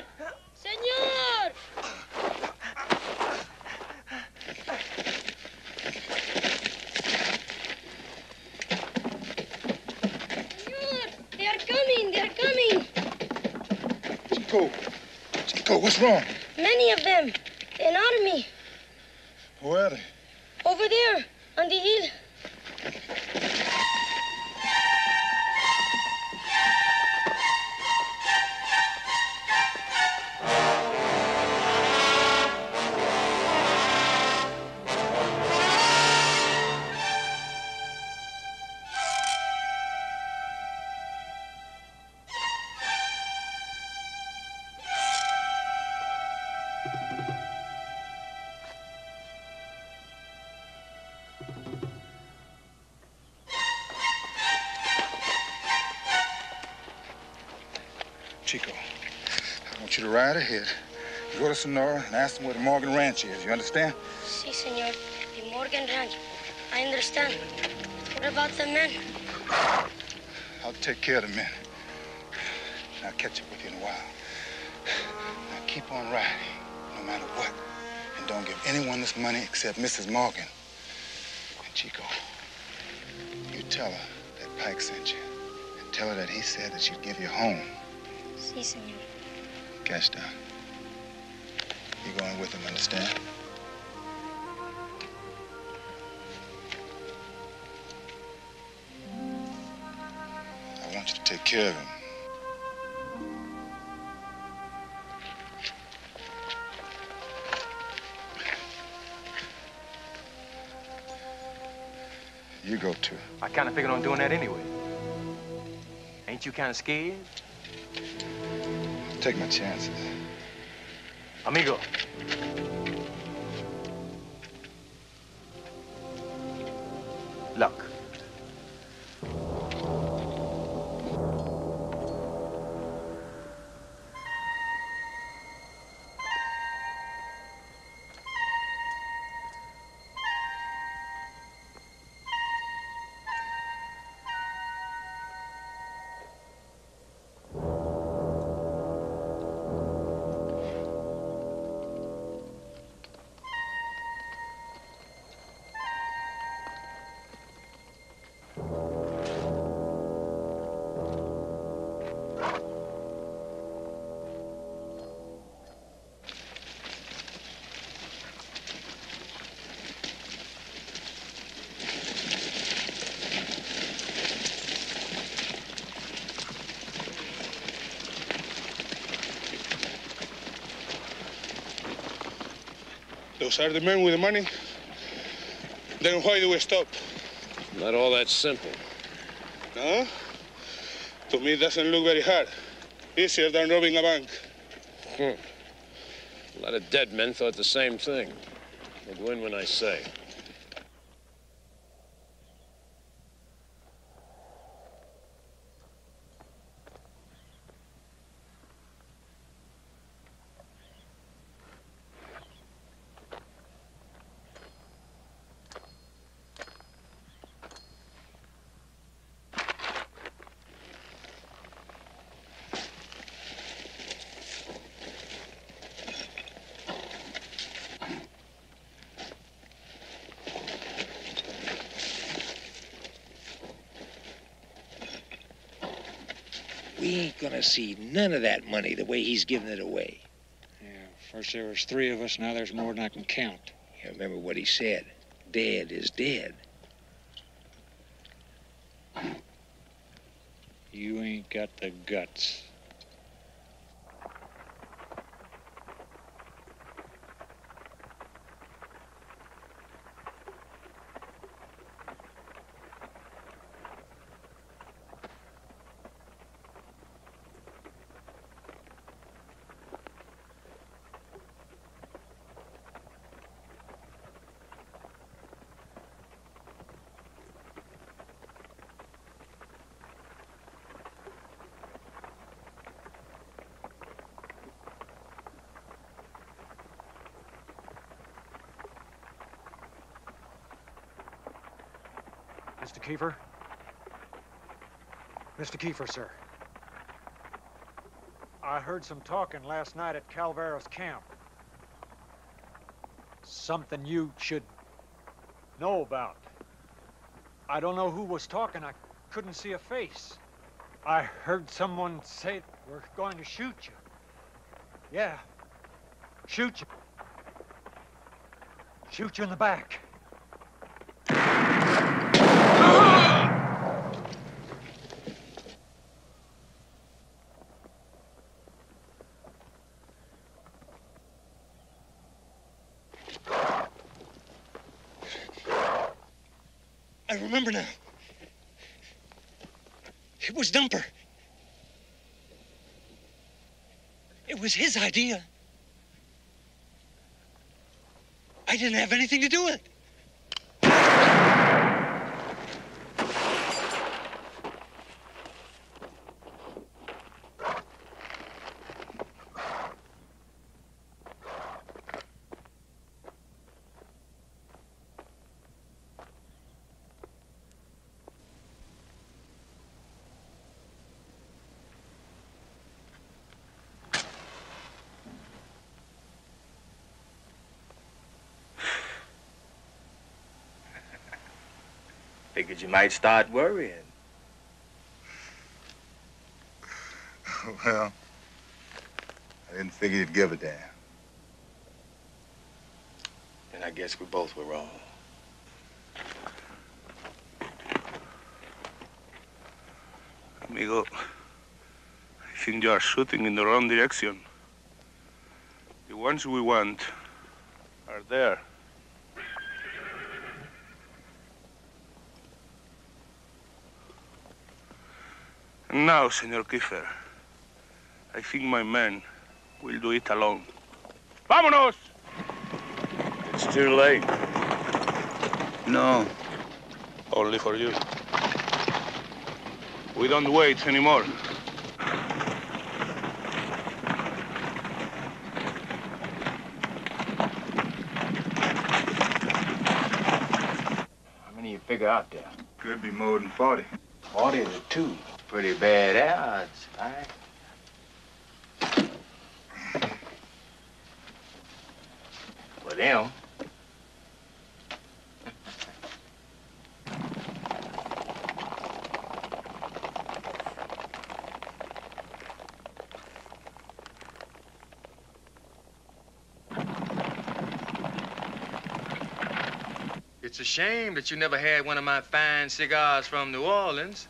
Señor! Señor! They are coming! They are coming! Chico! Chico, what's wrong? Many of them. An army. Where are they? Over there, on the hill. Chico. I want you to ride ahead, go to Sonora, and ask them where the Morgan Ranch is. You understand? Si, senor. The Morgan Ranch. I understand. But what about the men? I'll take care of the men. And I'll catch up with you in a while. Now keep on riding, no matter what. And don't give anyone this money except Missus Morgan. And Chico, you tell her that Pike sent you. And tell her that he said that she'd give you home. Si, senor. Gaston, you're going with him, understand? I want you to take care of him. You go too. I kind of figured on doing that anyway. Ain't you kind of scared? I'll take my chances. Amigo. Luck. Those are the men with the money. Then why do we stop? Not all that simple. No? To me, it doesn't look very hard. Easier than robbing a bank. Hmm. A lot of dead men thought the same thing. I'll go in when I say. Gonna see none of that money the way he's giving it away. Yeah, first there was three of us, now there's more than I can count. You remember what he said, dead is dead. You ain't got the guts. Mister Kiefer? Mister Kiefer, sir. I heard some talking last night at Calveras Camp. Something you should know about. I don't know who was talking. I couldn't see a face. I heard someone say, we're going to shoot you. Yeah, shoot you. Shoot you in the back. Remember now. It was Dumper. It was his idea. I didn't have anything to do with it. Figured you might start worrying. Well, I didn't figure you'd give a damn. Then I guess we both were wrong. Amigo, I think you are shooting in the wrong direction. The ones we want are there. And now, Senor Kiefer, I think my men will do it alone. Vámonos! It's too late. No. Only for you. We don't wait anymore. How many you figure out there? Could be more than forty. forty to two. Pretty bad odds, right? For them. It's a shame that you never had one of my fine cigars from New Orleans.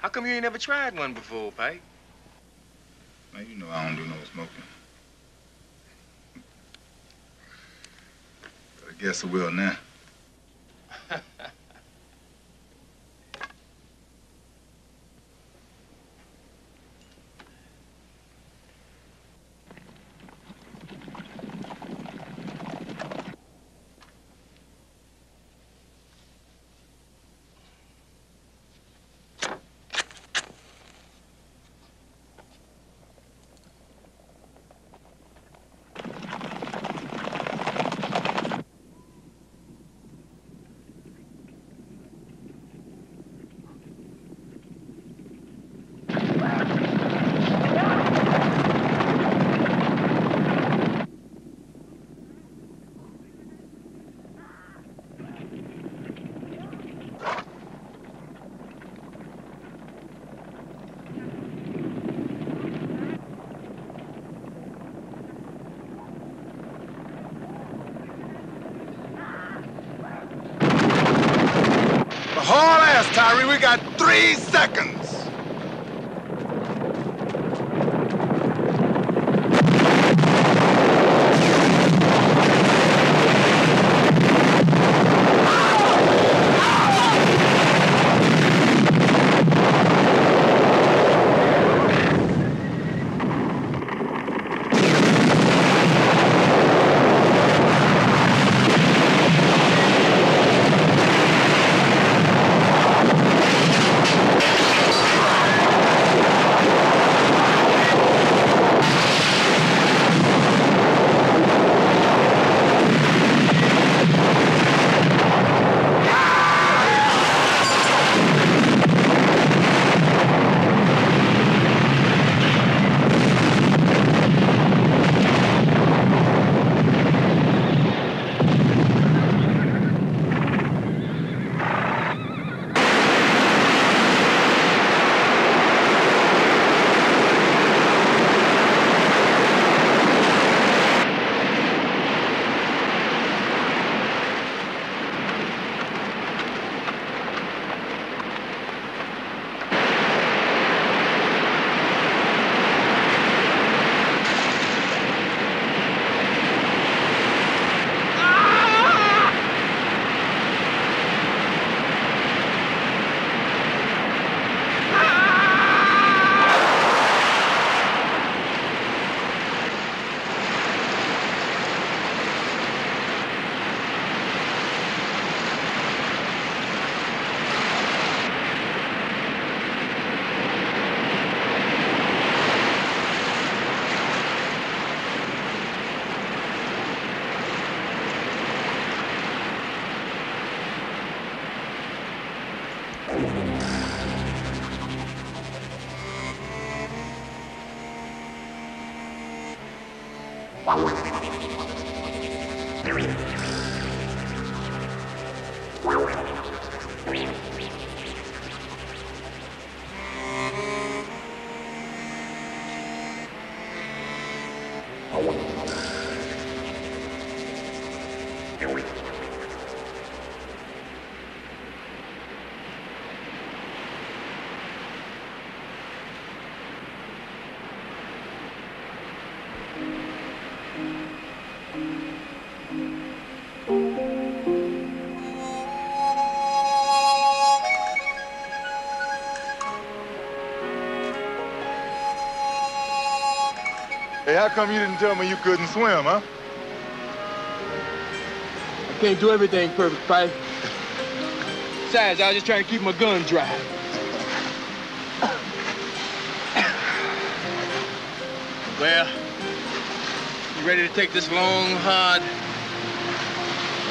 How come you ain't never tried one before, Pike? Man, you know I don't do no smoking. But I guess I will now. Tyree, we got three seconds. Three. How come you didn't tell me you couldn't swim, huh? I can't do everything perfect, Pike. Besides, I was just trying to keep my gun dry. Well, you ready to take this long, hard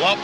walk?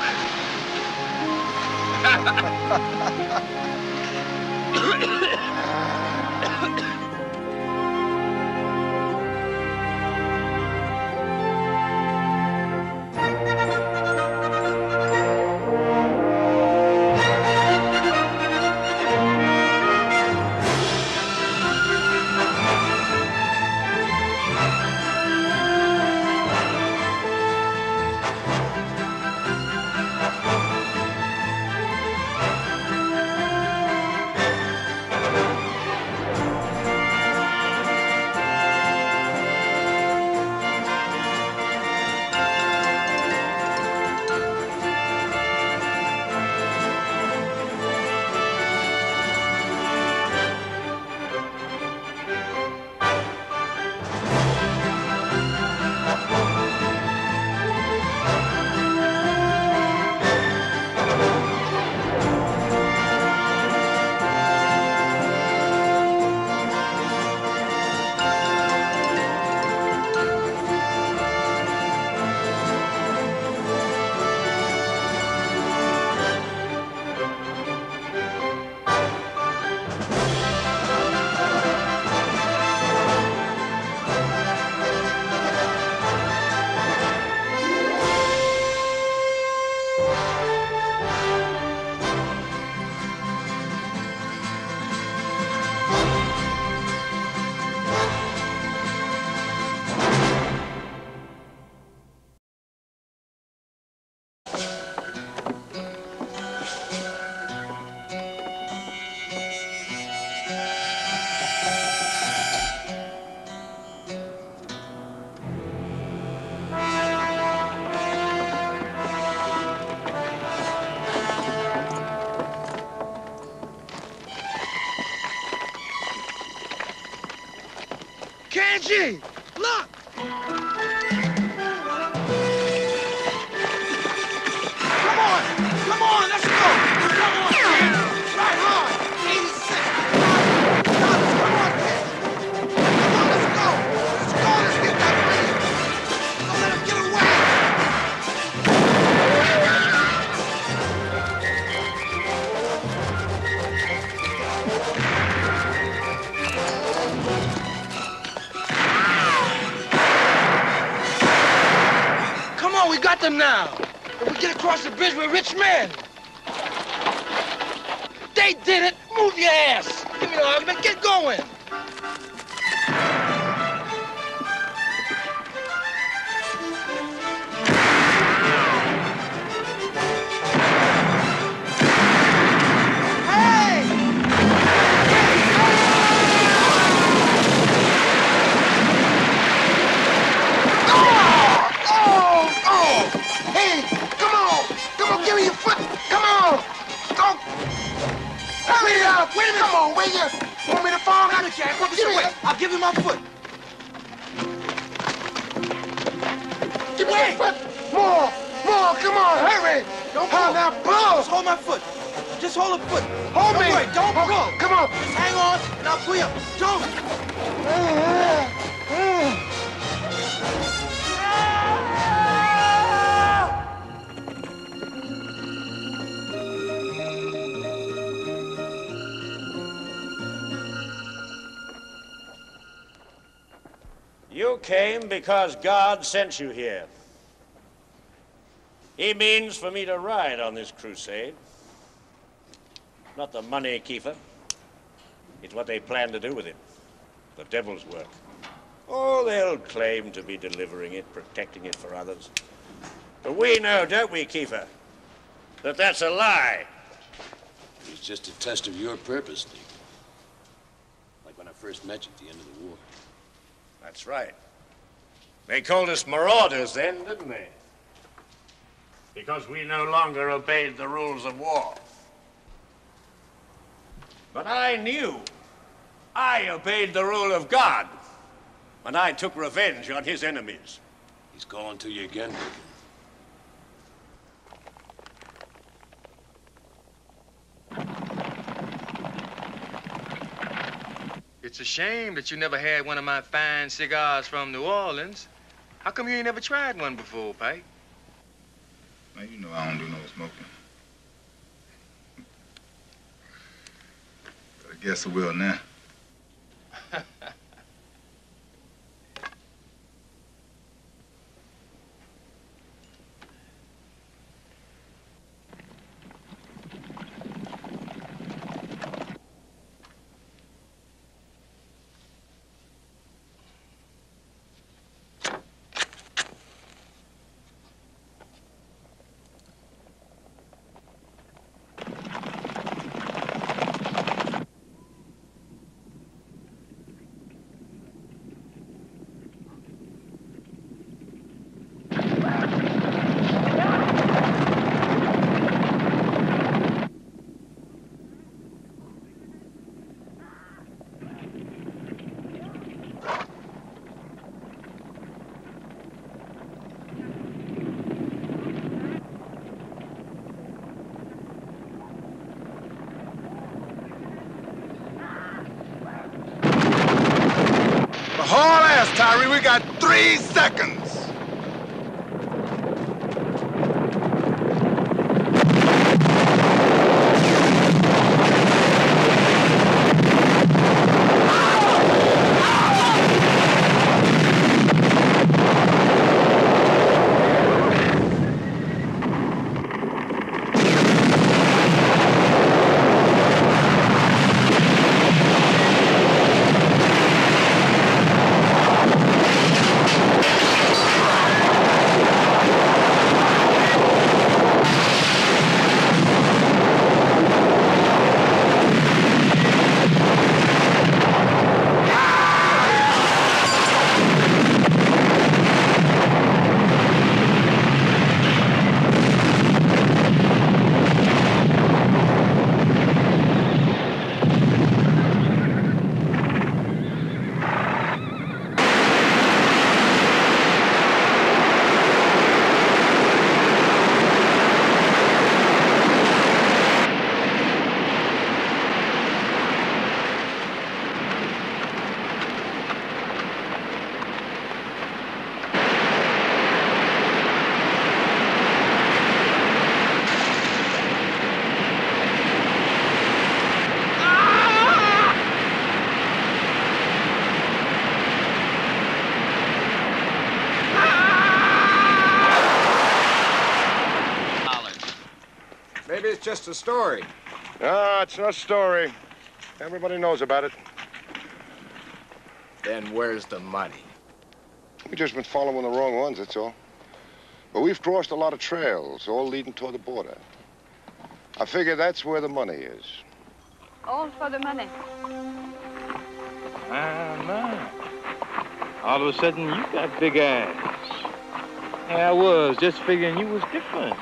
Kansy! Look! Come on! Come on! Let's go! Come on! Right hard! eighty-six! Come on, Kansy! Come on, let's go! Let's go! Let's get that lead! Don't let him get away! We got them now. If we get across the bridge, we're rich men. They did it. Move your ass. Give me the argument. Get going. Wait a minute. Come on, wait here. Want me to fall? How did you? I'll give you I'll give you my foot. Give me your foot. More, more. Come on, hurry. Don't pull. Now blow. Just hold my foot. Just hold a foot. Hold me. Don't, don't oh, pull. Come on. Just hang on, and I'll pull you. Don't. You came because God sent you here. He means for me to ride on this crusade. Not the money, Kiefer. It's what they plan to do with it. The devil's work. Oh, they'll claim to be delivering it, protecting it for others. But we know, don't we, Kiefer, that that's a lie. It's just a test of your purpose, Nico. Like when I first met you at the end of the war. That's right. They called us marauders then, didn't they? Because we no longer obeyed the rules of war. But I knew I obeyed the rule of God when I took revenge on his enemies. He's calling to you again, Lincoln. It's a shame that you never had one of my fine cigars from New Orleans. How come you ain't never tried one before, Pike? Man, you know I don't do no smoking. But I guess I will now. Tyree, we got three seconds. It's just a story. Ah, it's not a story. Everybody knows about it. Then where's the money? We've just been following the wrong ones, that's all. But we've crossed a lot of trails, all leading toward the border. I figure that's where the money is. All for the money. My, my. All of a sudden, you got big eyes. Yeah, I was just figuring you was different.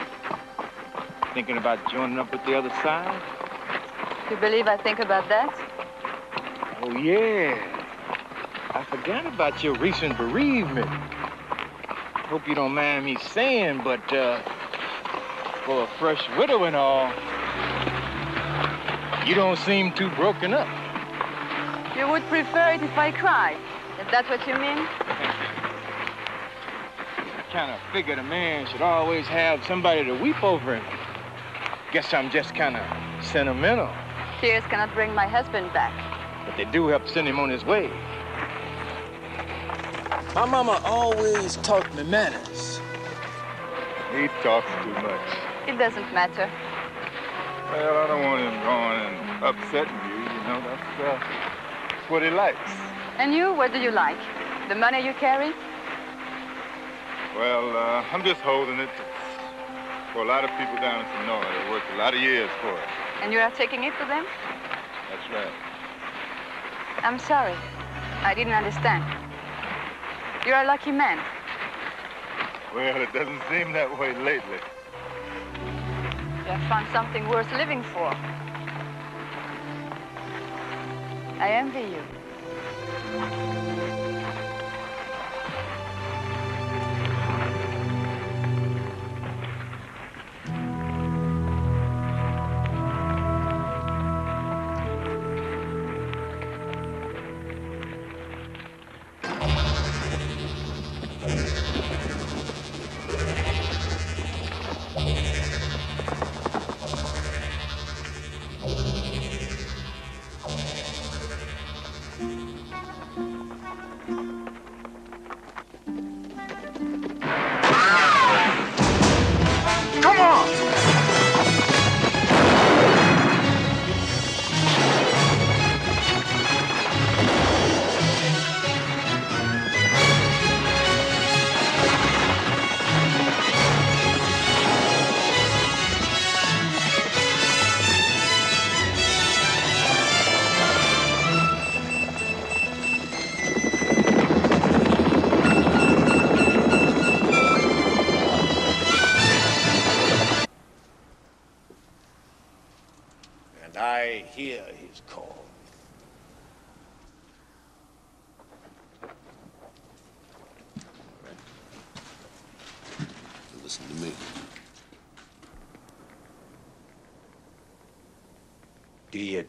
Thinking about joining up with the other side? You believe I think about that? Oh, yeah. I forgot about your recent bereavement. Hope you don't mind me saying, but uh, for a fresh widow and all, you don't seem too broken up. You would prefer it if I cried. Is that what you mean? I kind of figured a man should always have somebody to weep over him. Guess I'm just kind of sentimental. Tears cannot bring my husband back. But they do help send him on his way. My mama always taught me manners. He talks too much. It doesn't matter. Well, I don't want him going and upsetting you, you know. That's uh, what he likes. And you, what do you like? The money you carry? Well, uh, I'm just holding it for a lot of people down in Sonora. They worked a lot of years for it. And you are taking it to them? That's right. I'm sorry. I didn't understand. You're a lucky man. Well, it doesn't seem that way lately. You have found something worth living for. I envy you.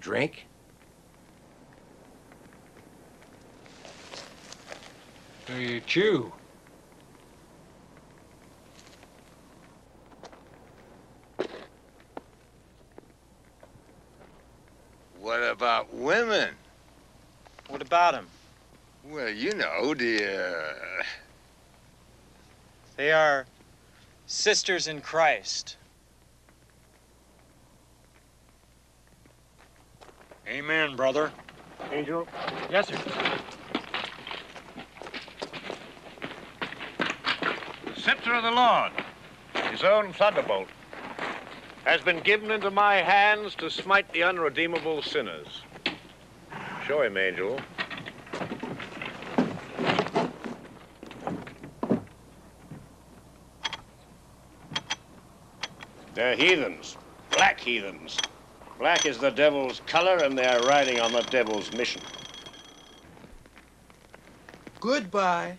Drink? Do you chew? What about women? What about them? Well, you know, dear. They are sisters in Christ. Amen, brother. Angel? Yes, sir. The scepter of the Lord, his own thunderbolt, has been given into my hands to smite the unredeemable sinners. Show him, Angel. They're heathens, black heathens. Black is the devil's color, and they're riding on the devil's mission. Goodbye,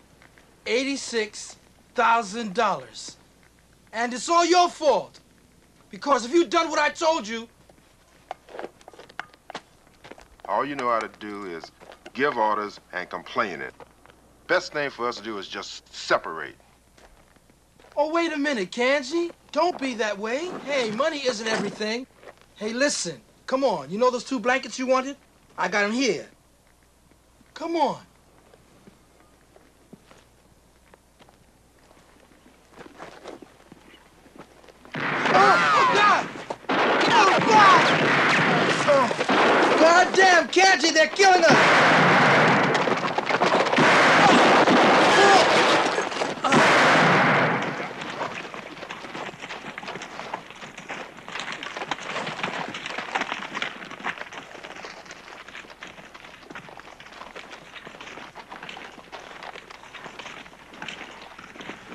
eighty-six thousand dollars. And it's all your fault, because if you'd done what I told you... All you know how to do is give orders and complain it. Best thing for us to do is just separate. Oh, wait a minute, Kansy. Don't be that way. Hey, money isn't everything. Hey, listen, come on. You know those two blankets you wanted? I got them here. Come on. Oh, oh God! Oh, God! Oh, God damn, Kansy, they're killing us! Oh. Oh.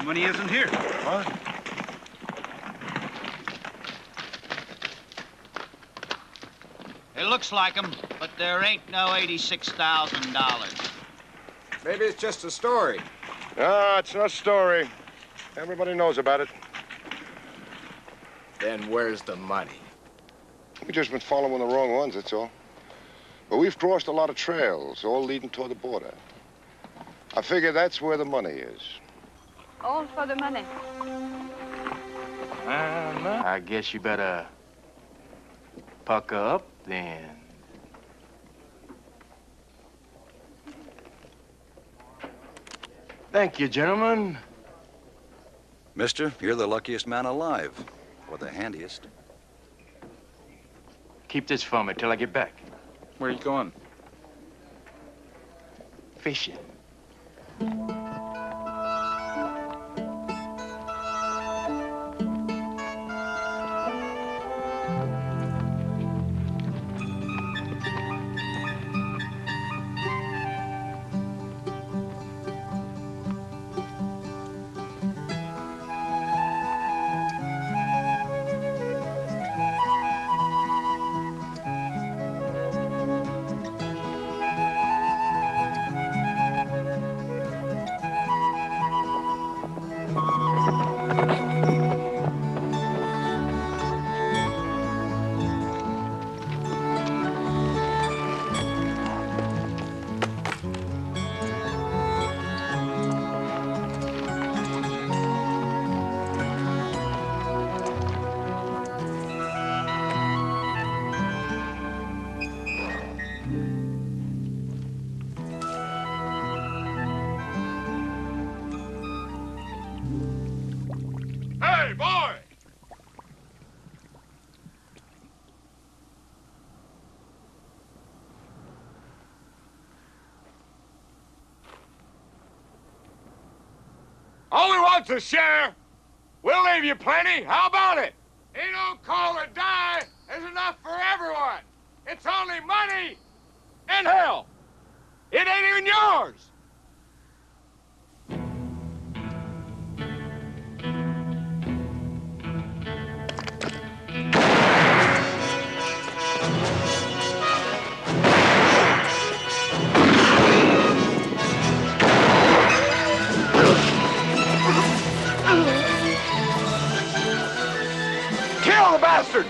Money isn't here. What? It looks like them, but there ain't no eighty-six thousand dollars. Maybe it's just a story. Ah, it's not a story. Everybody knows about it. Then where's the money? We've just been following the wrong ones, that's all. But we've crossed a lot of trails, all leading toward the border. I figure that's where the money is. All for the money. Uh, I guess you better pucker up then. Thank you, gentlemen. Mister, you're the luckiest man alive, or the handiest. Keep this for me till I get back. Where are you going? Fishing. To share. We'll leave you plenty. How about it? Ain't no call to die. There's enough for everyone. It's only money and hell. It ain't even yours. Bastard!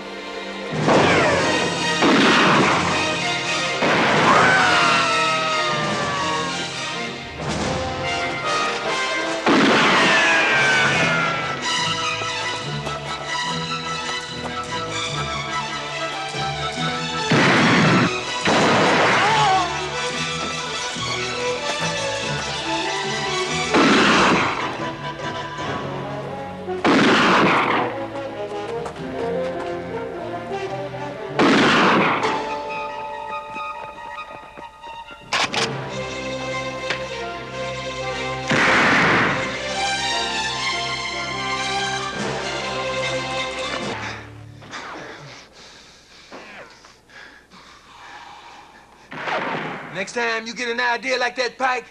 Next time you get an idea like that, Pike,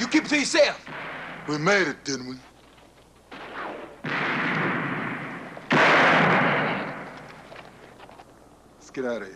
you keep it to yourself. We made it, didn't we? Let's get out of here.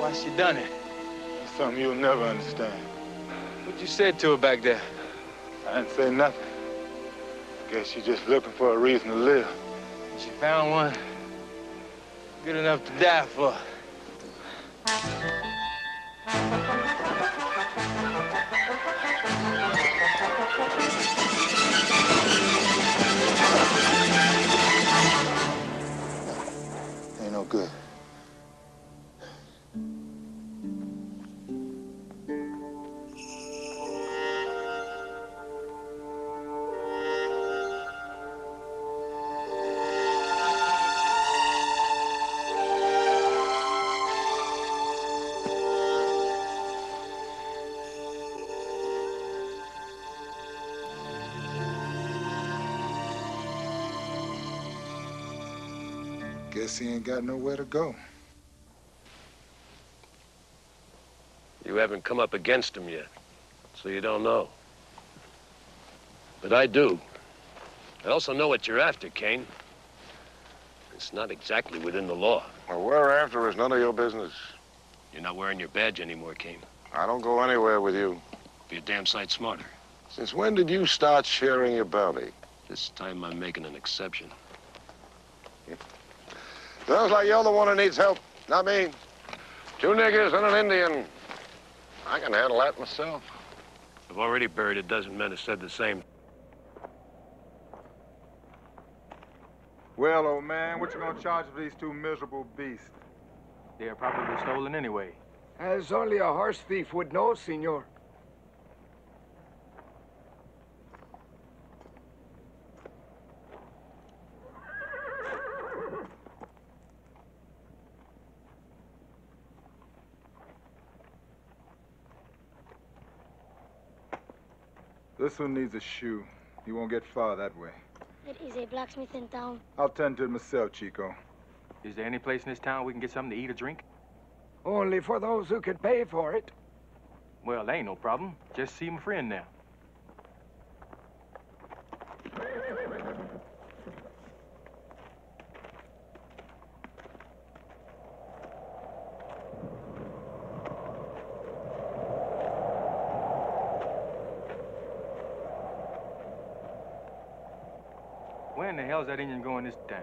Why she done it? That's something you'll never understand. What you said to her back there? I didn't say nothing. Guess she's just looking for a reason to live. She found one good enough to die for. Ain't no good. He ain't got nowhere to go. You haven't come up against him yet, so you don't know. But I do. I also know what you're after, Kane. It's not exactly within the law. Well, we're after is none of your business. You're not wearing your badge anymore, Kane. I don't go anywhere with you. Be a damn sight smarter. Since when did you start sharing your bounty? This time I'm making an exception. Sounds like you're the one who needs help, not me. Two niggers and an Indian. I can handle that myself. I've already buried a dozen men who said the same. Well, old man, what you gonna charge for these two miserable beasts? They're probably stolen anyway. As only a horse thief would know, senor. This one needs a shoe. You won't get far that way. There is a blacksmith in town. I'll tend to it myself, Chico. Is there any place in this town we can get something to eat or drink? Only for those who could pay for it. Well, that ain't no problem. Just see my friend now. Where in the hell is that Indian going this time?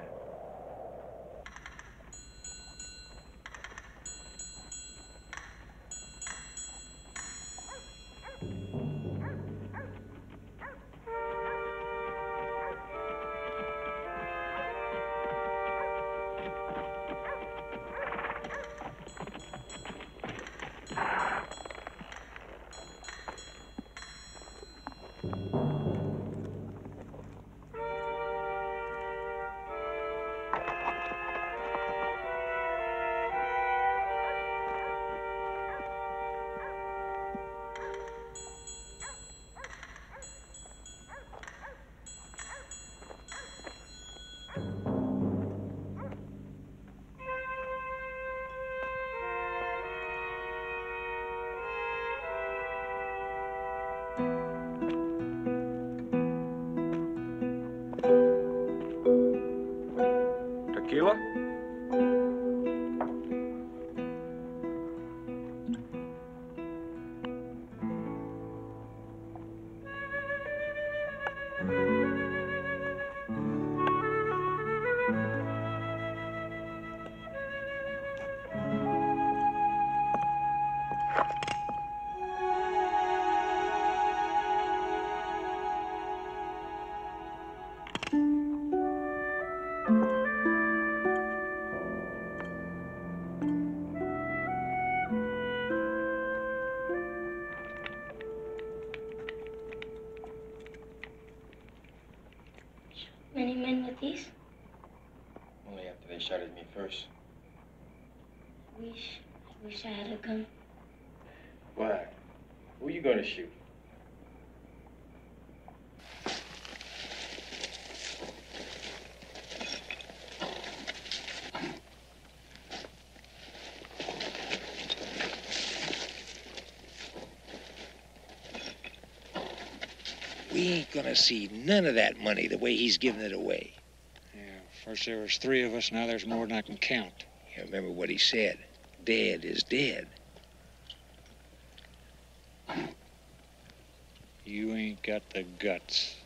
Shot at me first. I wish, I wish I had a gun. Why? Who are you going to shoot? We ain't going to see none of that money the way he's giving it away. First there was three of us, now there's more than I can count. You remember what he said. Dad is dead. You ain't got the guts.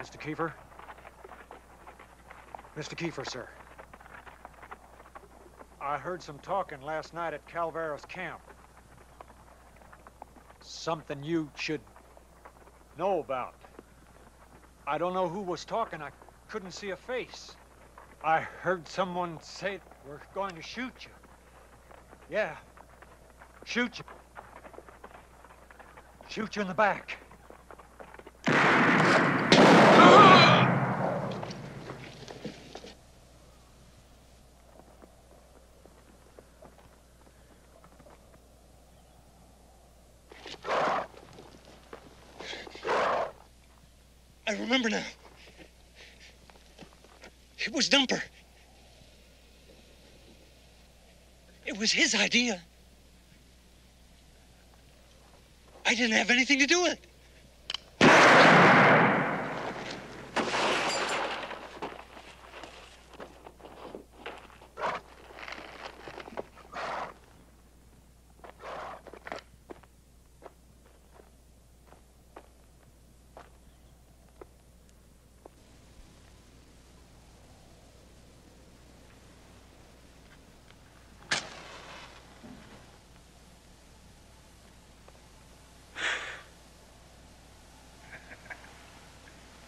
Mister Kiefer? Mister Kiefer, sir. I heard some talking last night at Calveras Camp. Something you should know about. I don't know who was talking. I couldn't see a face. I heard someone say, we're going to shoot you. Yeah, shoot you. Shoot you in the back. I remember now. It was Dumper. It was his idea. I didn't have anything to do with it.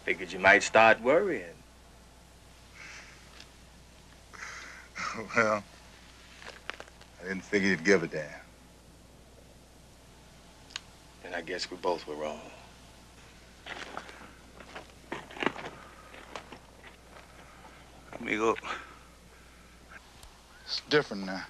Figured you might start worrying. Well, I didn't figure you'd give a damn. Then I guess we both were wrong. Amigo. It's different now.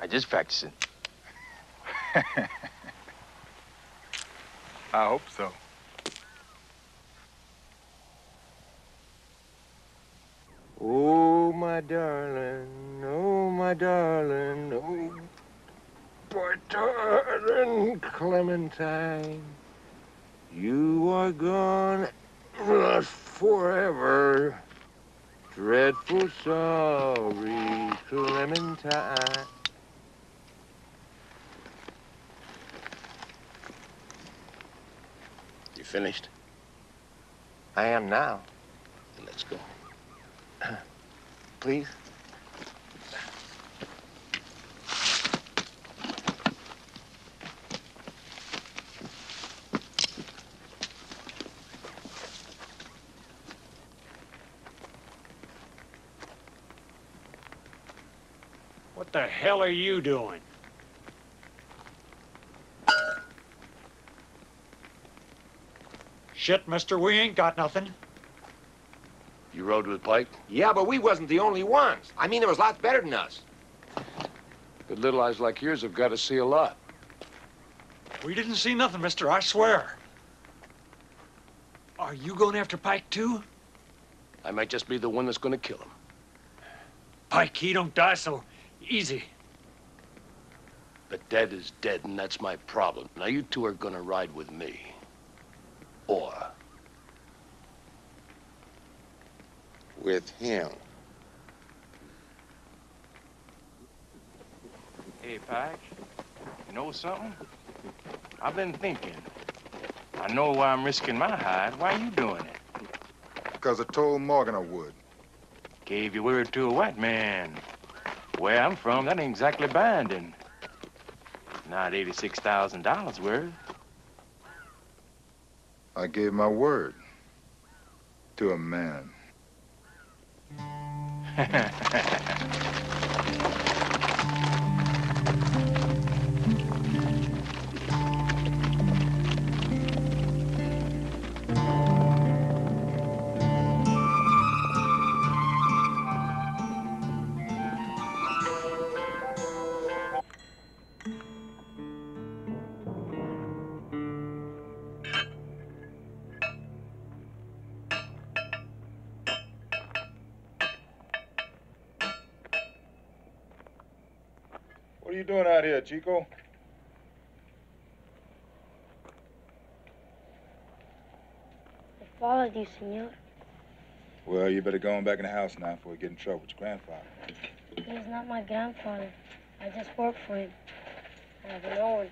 I just practicing. I hope so. Oh, my darling, oh, my darling, oh, my darling Clementine, you are gone lost forever. Dreadful sorry, Clementine. You finished? I am now. Then let's go. Please? What the hell are you doing? Shit, mister, we ain't got nothing. You rode with Pike? Yeah, but we wasn't the only ones. I mean, there was lots better than us. But little eyes like yours have got to see a lot. We didn't see nothing, mister, I swear. Are you going after Pike, too? I might just be the one that's going to kill him. Pike, he don't die, so... easy. But dead is dead, and that's my problem. Now, you two are gonna ride with me. Or... with him. Hey, Pike. You know something? I've been thinking. I know why I'm risking my hide. Why are you doing it? Because I told Morgan I would. Gave your word to a white man. Where I'm from, that ain't exactly binding. Not eighty-six thousand dollars worth. I gave my word to a man. What are you doing out here, Chico? I followed you, senor. Well, you better go on back in the house now before you get in trouble with your grandfather. He's not my grandfather. I just work for him. I have an old.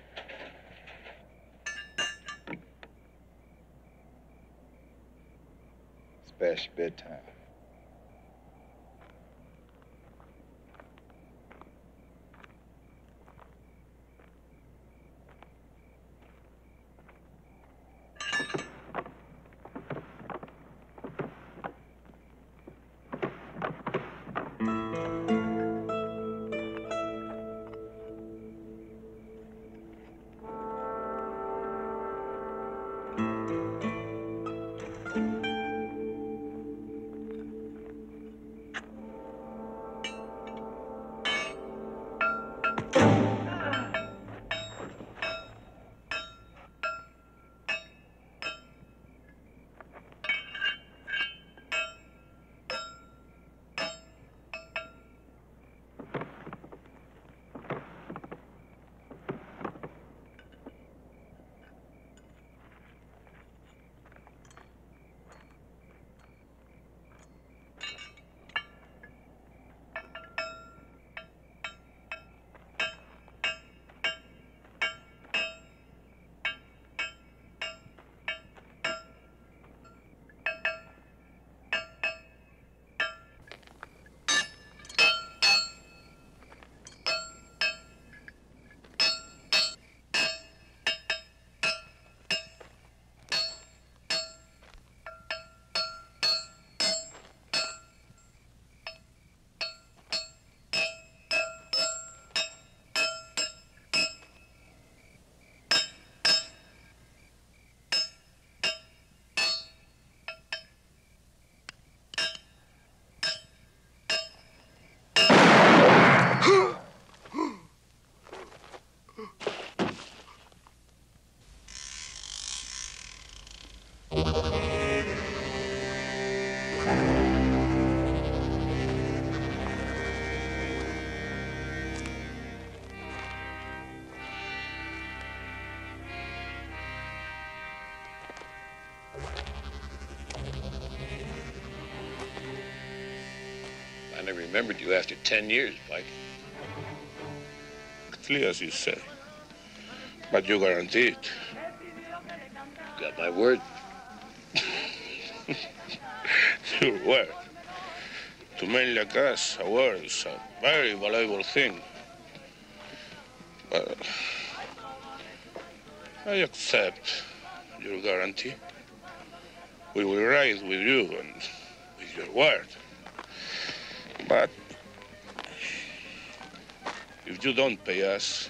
It's past your bedtime. I remembered you after ten years, Pike. Clearly, as you said. But you guarantee it. You got my word. Your word. To men like us, a word is a very valuable thing. But I accept your guarantee. We will ride with you and with your word. But if you don't pay us,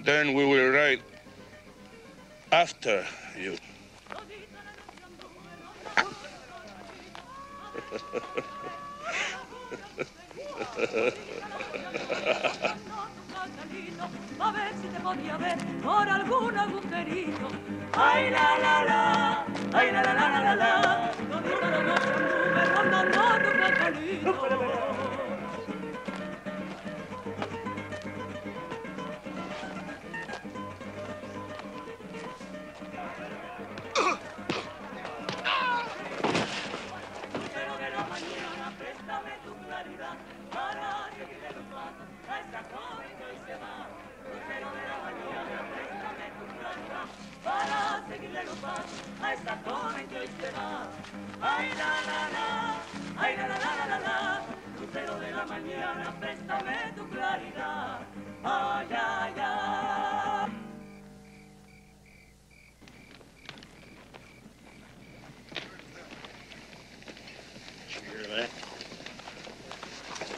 then we will ride after you.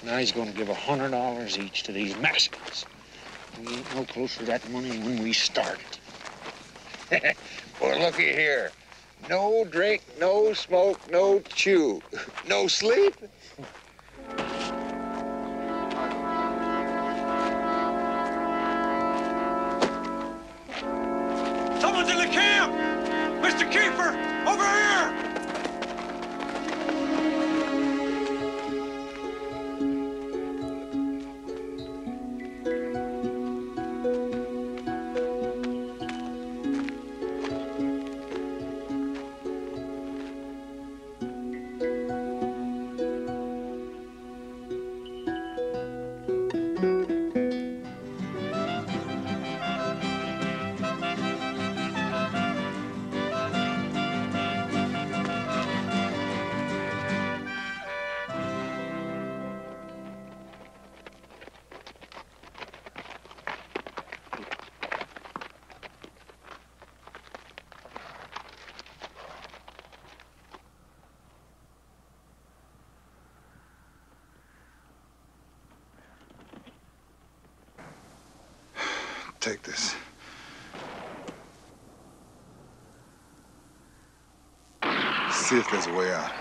Now he's going to give one hundred dollars each to these Mexicans. We ain't no closer to that money when we started. Well, looky here. No drink, no smoke, no chew. No sleep. Someone's in the camp! Mister Kiefer, over here! take this. See if there's a way out.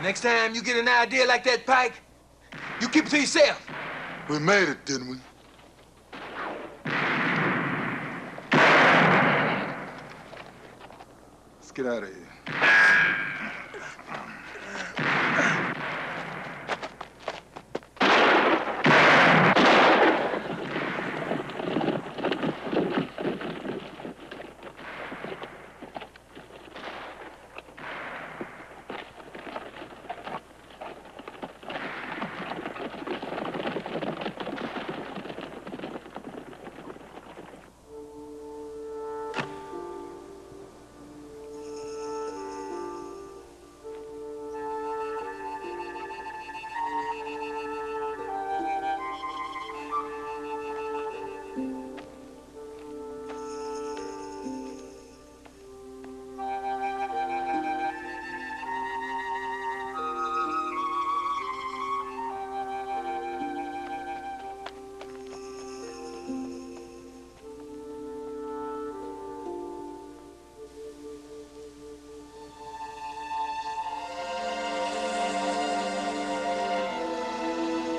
Next time you get an idea like that, Pike, you keep it to yourself. We made it, didn't we? Let's get out of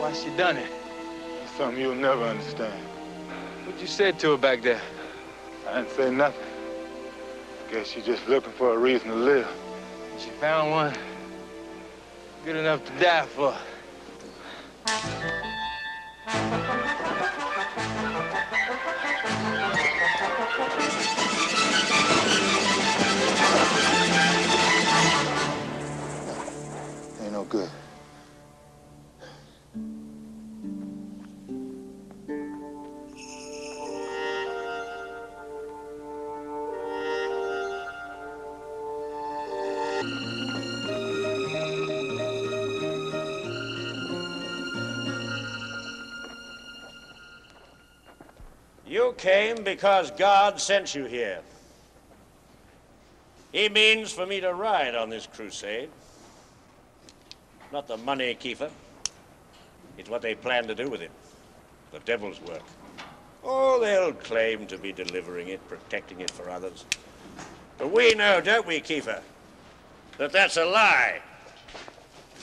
Why she done it? That's something you'll never understand. What you said to her back there? I didn't say nothing. I guess she's just looking for a reason to live. She found one good enough to die for. Ain't no good. Came because God sent you here. He means for me to ride on this crusade. Not the money, Kiefer. It's what they plan to do with it. The devil's work. Oh, they'll claim to be delivering it, protecting it for others. But we know, don't we, Kiefer, that that's a lie.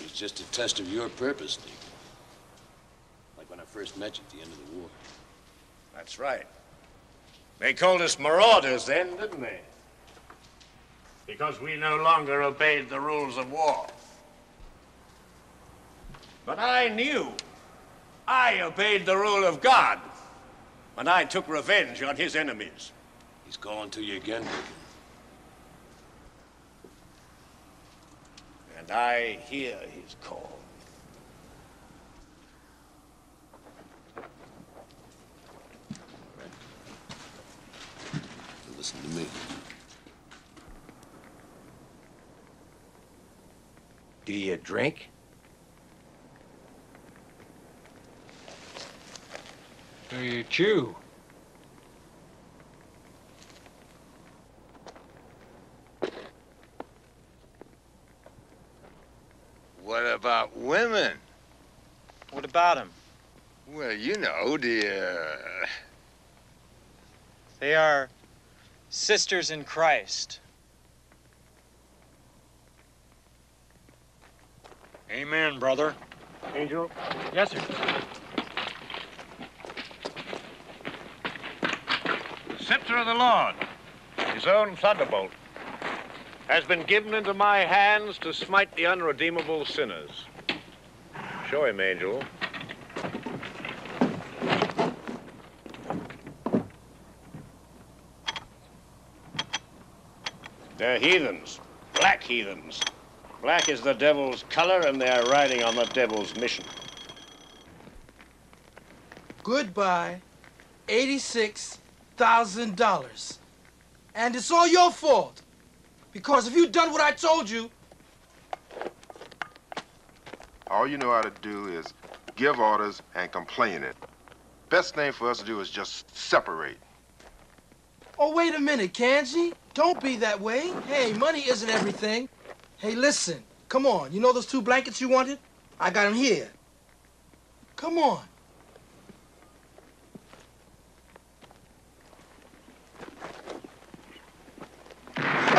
It's just a test of your purpose, Nick. Like when I first met you at the end of the war. That's right. They called us marauders then, didn't they? Because we no longer obeyed the rules of war. But I knew I obeyed the rule of God when I took revenge on his enemies. He's calling to you again, Lincoln. And I hear his call. Listen to me. Do you drink? Do you chew? What about women? What about them? Well, you know, dear. They are sisters in Christ. Amen, brother. Angel? Yes, sir. The scepter of the Lord, his own thunderbolt, has been given into my hands to smite the unredeemable sinners. Show him, Angel. They're heathens, black heathens. Black is the devil's color, and they're riding on the devil's mission. Goodbye, eighty-six thousand dollars. And it's all your fault, because if you'd done what I told you... All you know how to do is give orders and complain it. Best thing for us to do is just separate. Oh, wait a minute, Kansy. Don't be that way. Hey, money isn't everything. Hey, listen, come on. You know those two blankets you wanted? I got them here. Come on.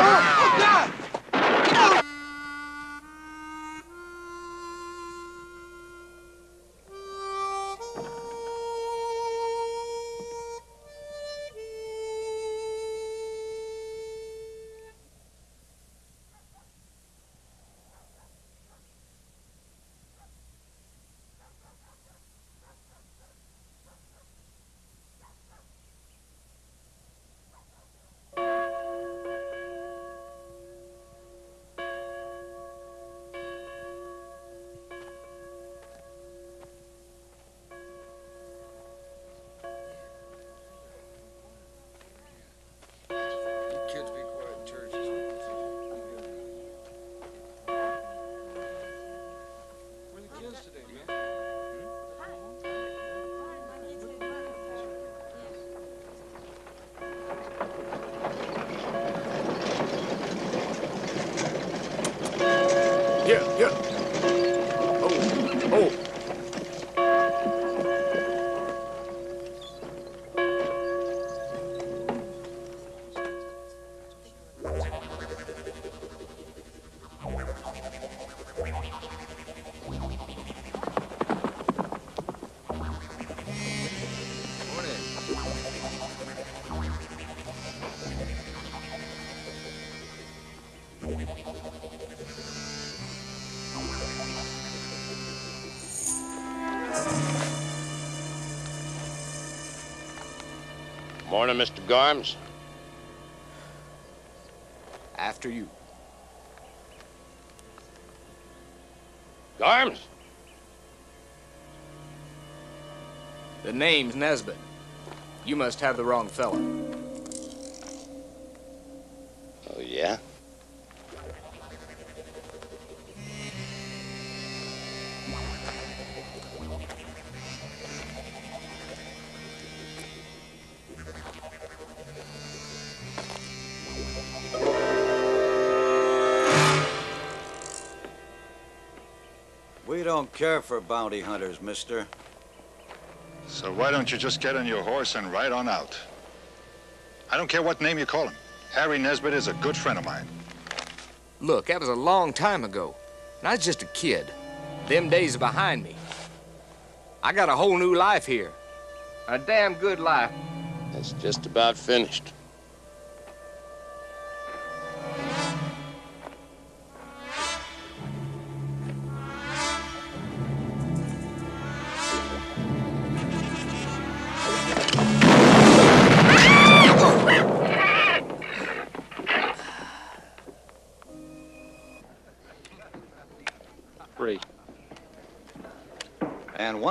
Oh, oh God! Oh. Garms? After you. Garms? The name's Nesbitt. You must have the wrong fella. Oh, yeah? We don't care for bounty hunters, mister. So why don't you just get on your horse and ride on out? I don't care what name you call him. Harry Nesbitt is a good friend of mine. Look, that was a long time ago. And I was just a kid. Them days are behind me. I got a whole new life here. A damn good life. It's just about finished.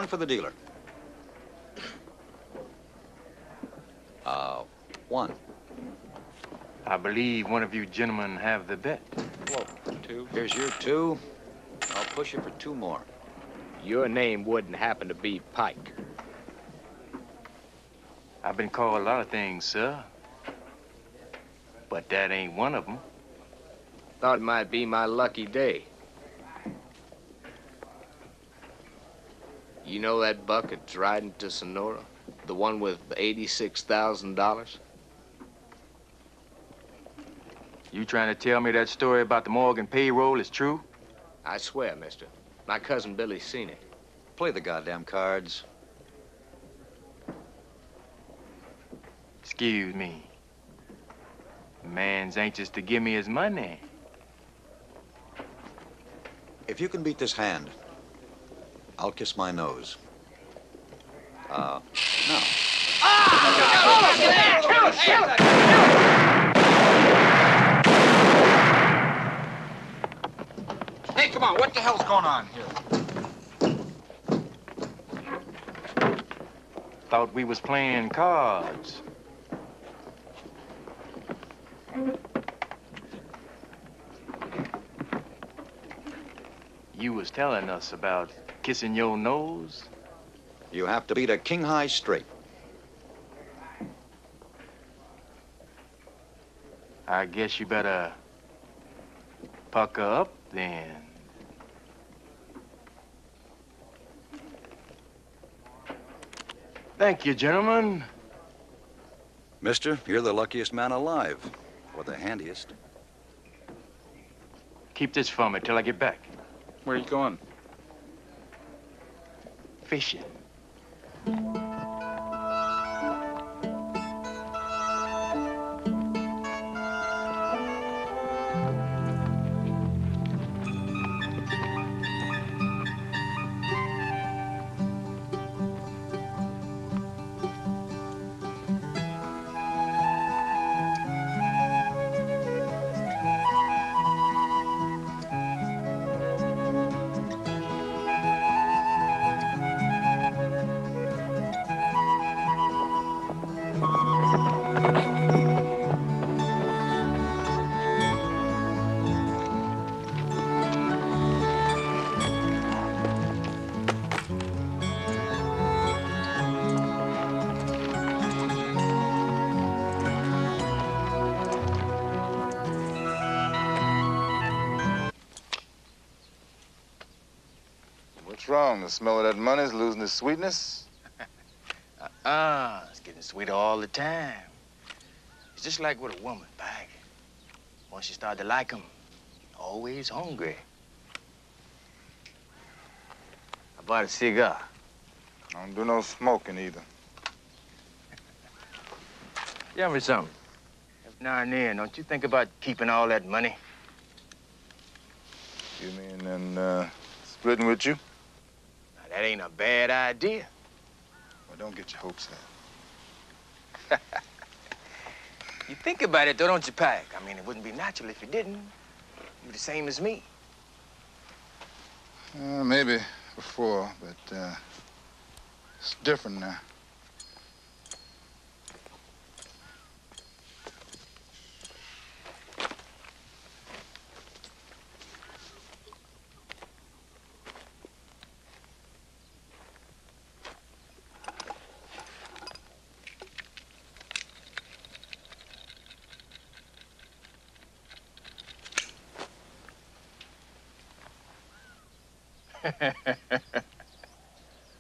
For the dealer. Uh, one. I believe one of you gentlemen have the bet. Whoa, two. Here's your two. I'll push you for two more. Your name wouldn't happen to be Pike. I've been called a lot of things, sir. But that ain't one of them. Thought it might be my lucky day. You know that buck that's riding to Sonora? The one with eighty-six thousand dollars? You trying to tell me that story about the Morgan payroll is true? I swear, mister. My cousin Billy's seen it. Play the goddamn cards. Excuse me. The man's anxious to give me his money. If you can beat this hand, I'll kiss my nose. Uh, no. Hey, come on, what the hell's going on here? Thought we was playing cards. You was telling us about kissing your nose? You have to beat a king high straight. I guess you better pucker up then. Thank you, gentlemen. Mister, you're the luckiest man alive, or the handiest. Keep this from me till I get back. Where are you going? Fishing. The smell of that money's losing its sweetness. Uh-uh, it's getting sweeter all the time. It's just like with a woman, Pike. Once you start to like them, always hungry. I bought a cigar. I don't do no smoking either. Tell me something. Every now and then, don't you think about keeping all that money? You mean and uh, splitting with you? That ain't a bad idea. Well, don't get your hopes up. You think about it, though, don't you, Pike? I mean, it wouldn't be natural if you didn't. You're the same as me. Uh, maybe before, but uh, it's different now.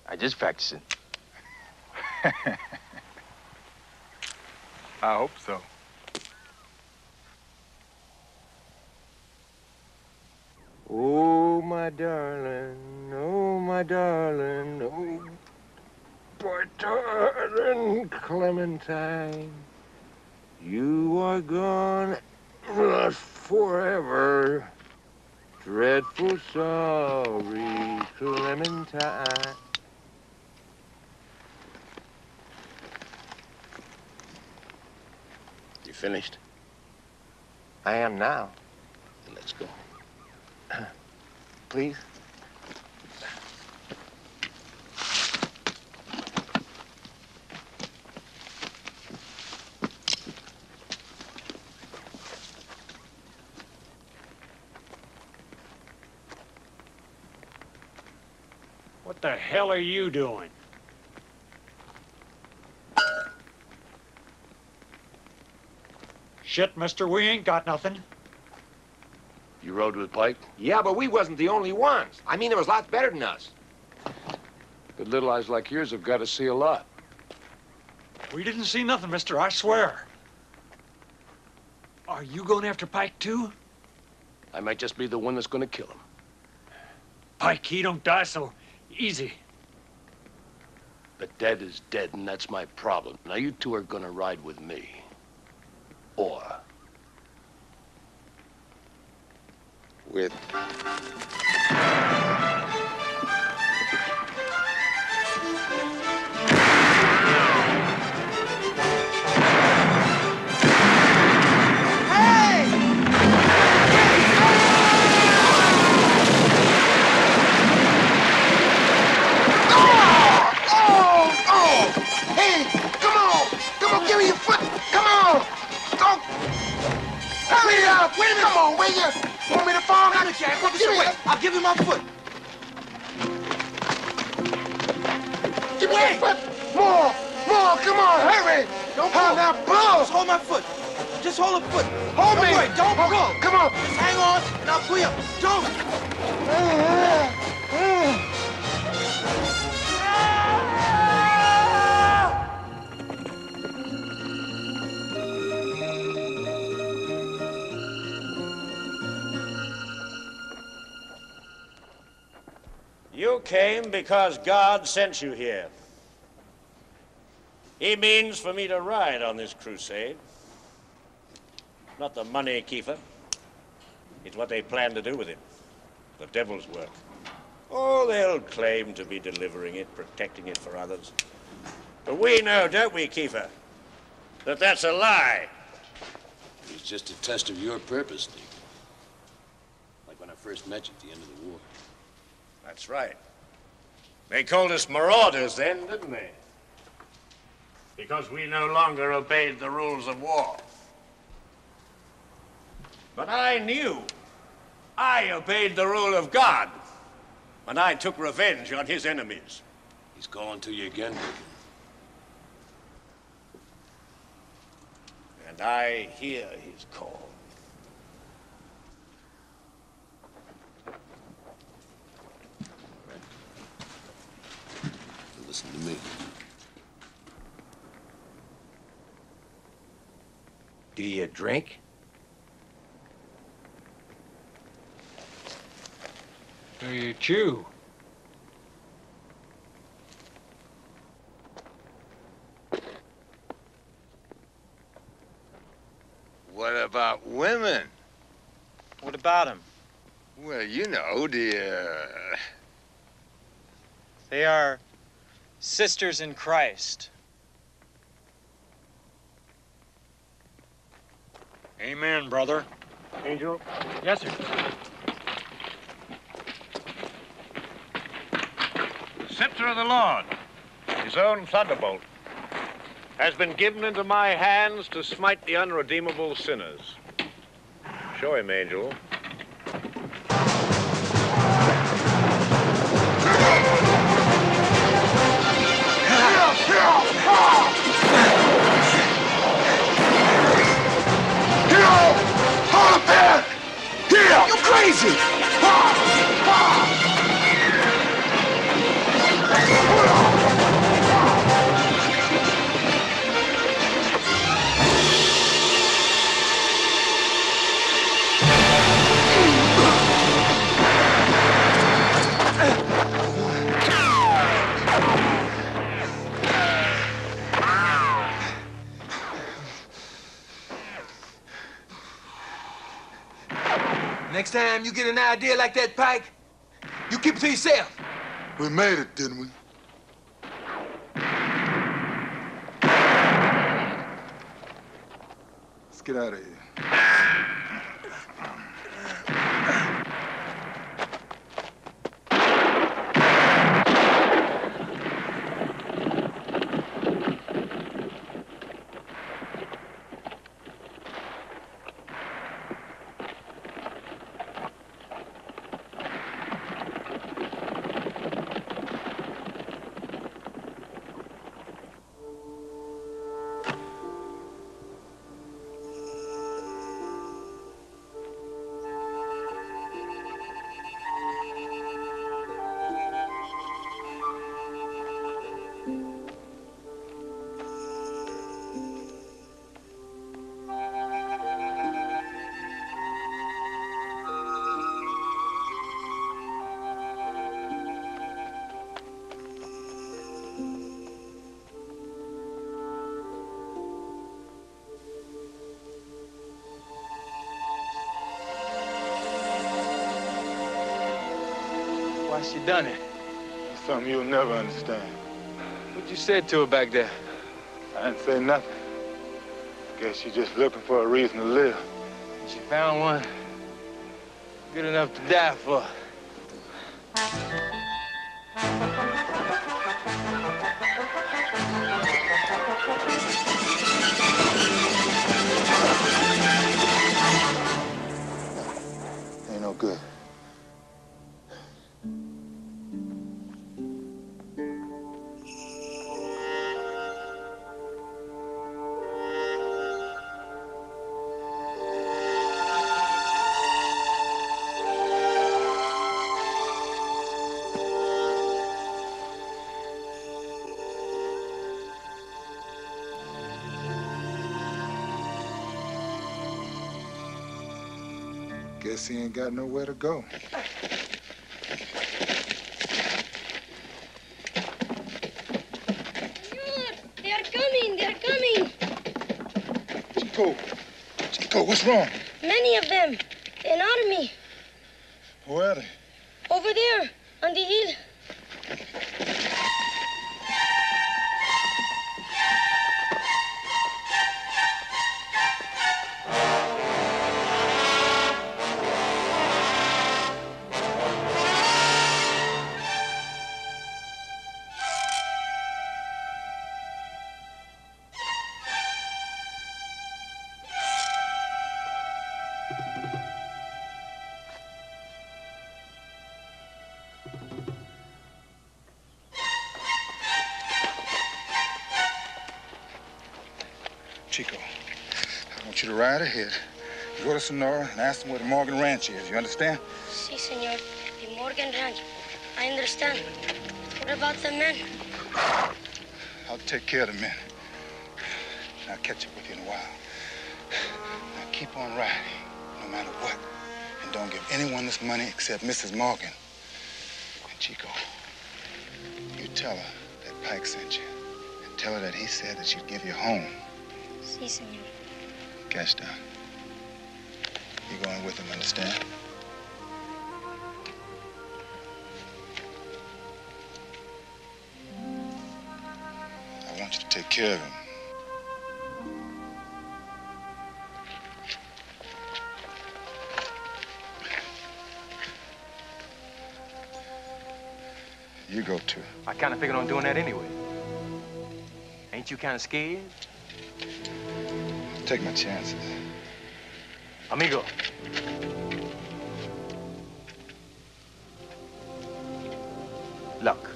I just practicing. I hope so. Oh, my darling, oh, my darling, oh, my darling Clementine, you are gone lost forever. Dreadful sorry, Clementine. You finished? I am now. Then let's go. Please? What the hell are you doing? Shit, mister, we ain't got nothing. You rode with Pike? Yeah, but we wasn't the only ones. I mean, there was lots better than us. But little eyes like yours have got to see a lot. We didn't see nothing, mister, I swear. Are you going after Pike, too? I might just be the one that's going to kill him. Pike, he don't die, so... easy. But dead is dead, and that's my problem. Now, you two are gonna ride with me. Or... with... Wait a minute. Come on, wait here. Want me to fall? Not a chance. Give me away. I'll give you my foot. Give me your foot. More. More. Come on, hurry. Don't pull. Now pull. Just hold my foot. Just hold the foot. Hold me. Don't worry. Don't pull. Come on. Just hang on, and I'll pull you up. Don't. You came because God sent you here. He means for me to ride on this crusade. Not the money, Kiefer. It's what they plan to do with it. The devil's work. Oh, they'll claim to be delivering it, protecting it for others. But we know, don't we, Kiefer, that that's a lie. It's just a test of your purpose, Nico. Like when I first met you at the end of the war. That's right. They called us marauders then, didn't they? Because we no longer obeyed the rules of war. But I knew I obeyed the rule of God when I took revenge on his enemies. He's calling to you again, Lincoln. And I hear his call. Listen to me. Do you drink? Do you chew? What about women? What about them? Well, you know, dear. They are... sisters in Christ. Amen, brother. Angel? Yes, sir. The scepter of the Lord, his own thunderbolt, has been given into my hands to smite the unredeemable sinners. Show him, Angel. Hold it there! Here! You crazy! Next time you get an idea like that, Pike, you keep it to yourself. We made it, didn't we? Let's get out of here. Why she done it? It's something you'll never understand. What you said to her back there? I didn't say nothing. Guess she's just looking for a reason to live. And she found one good enough to die for. Ain't no good. He ain't got nowhere to go. They're coming, they're coming. Chico, Chico, what's wrong? Many of them, an army. Where are they? Over there, on the hill. Chico, I want you to ride ahead, go to Sonora, and ask them where the Morgan Ranch is. You understand? Si, senor. The Morgan Ranch. I understand. But what about the men? I'll take care of the men. And I'll catch up with you in a while. Now, keep on riding, no matter what. And don't give anyone this money except Missus Morgan. And, Chico, you tell her that Pike sent you. And tell her that he said that she'd give you home. Si, senor. Cashtuk, you're going with him, understand? I want you to take care of him. You go too. I kind of figured on doing that anyway. Ain't you kind of scared? I'll take my chances. Amigo. Luck.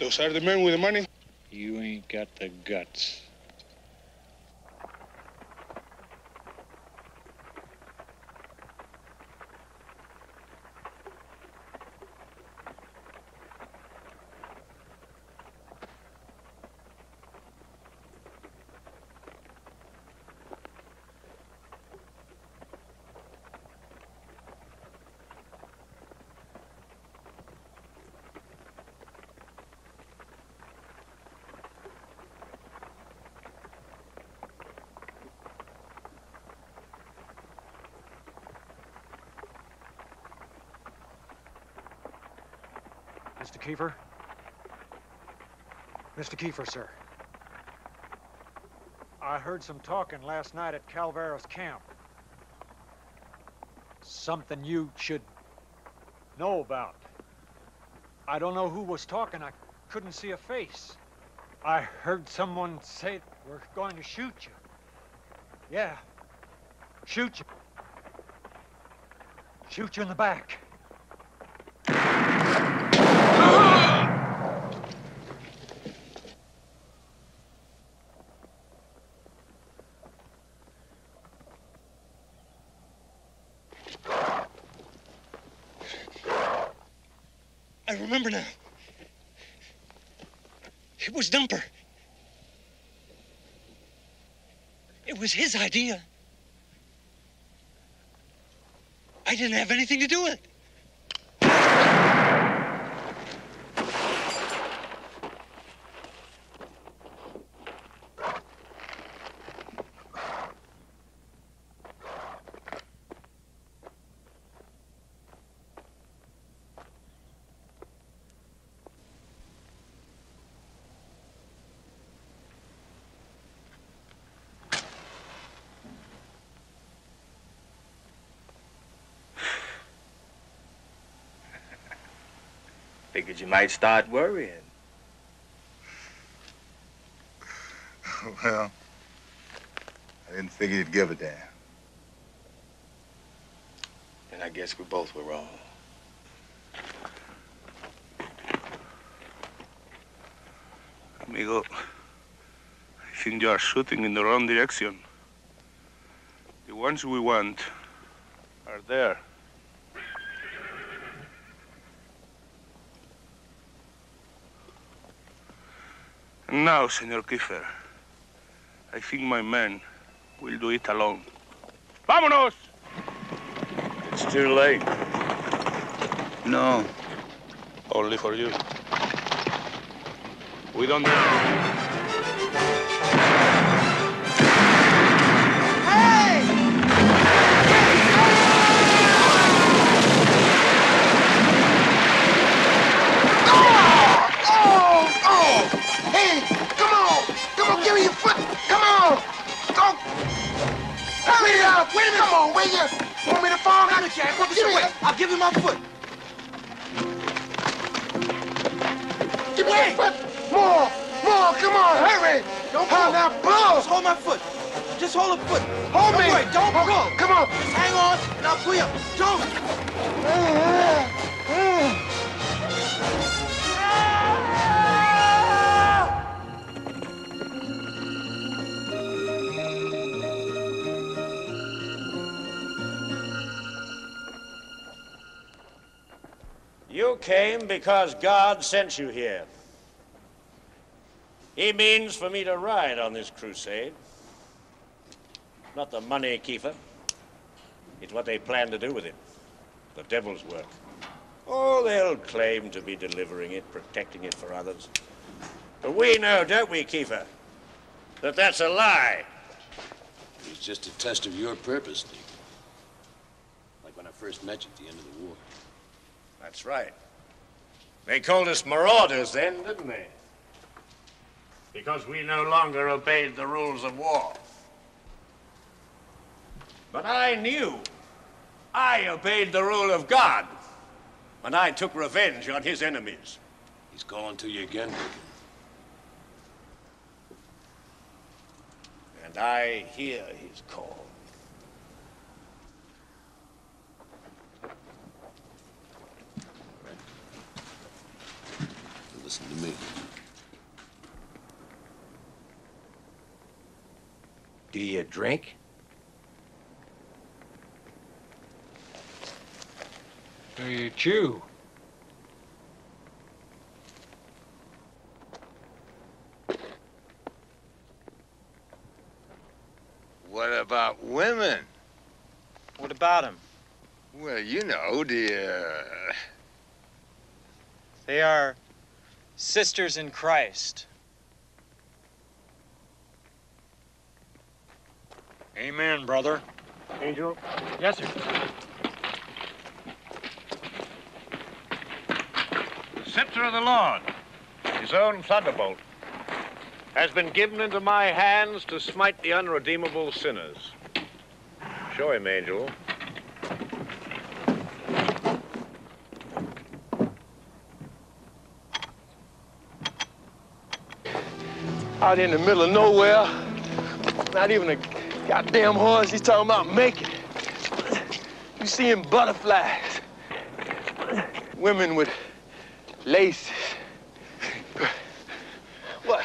Those are the men with the money. You ain't got the guts. Mister Kiefer? Mister Kiefer, sir. I heard some talking last night at Calveras Camp. Something you should know about. I don't know who was talking. I couldn't see a face. I heard someone say, we're going to shoot you. Yeah. Shoot you. Shoot you in the back. Remember now. It was Dumper. It was his idea. I didn't have anything to do with it. Figured you might start worrying. Well, I didn't figure you'd give a damn. Then I guess we both were wrong. Amigo, I think you are shooting in the wrong direction. The ones we want are there. Now, Senor Kiefer, I think my men will do it alone. Vámonos! It's too late. No. Only for you. We don't know. Wait a minute. Come on, wait here. Want me to fall? Not a chance. Give me away. I'll give you my foot. Give me hey. That foot. More, more. Come on, hurry. Don't pull. Now blow. Just hold my foot. Just hold a foot. Hold don't me. Worry. Don't oh, go. Come on. Just hang on, and I'll pull you up. Don't. Ah! Ah! You came because God sent you here. He means for me to ride on this crusade. Not the money, Kiefer. It's what they plan to do with it. The devil's work. Oh, they'll claim to be delivering it, protecting it for others. But we know, don't we, Kiefer, that that's a lie. It's just a test of your purpose, Nick. Like when I first met you at the end of the war. That's right. They called us marauders then, didn't they? Because we no longer obeyed the rules of war. But I knew I obeyed the rule of God when I took revenge on his enemies. He's calling to you again, Lincoln. And I hear his call. Listen to me. Do you drink? Do you chew? What about women? What about them? Well, you know, dear. They are sisters in Christ. Amen, brother. Angel? Yes, sir. The scepter of the Lord, his own thunderbolt, has been given into my hands to smite the unredeemable sinners. Show him, Angel. Out in the middle of nowhere, not even a goddamn horse, he's talking about making it. You seeing butterflies, women with laces. What?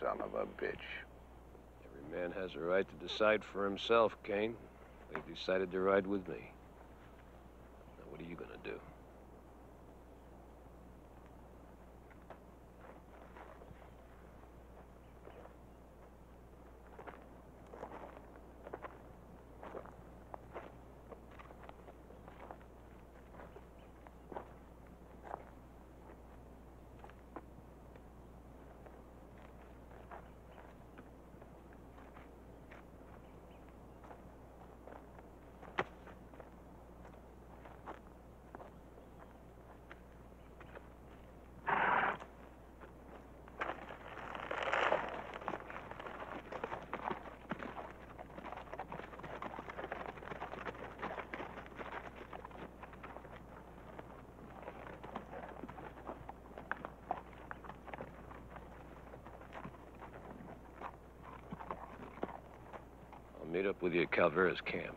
Son of a bitch. Every man has a right to decide for himself, Kane. They've decided to ride with me. Now, what are you gonna do? Meet up with you at Calveras Camp.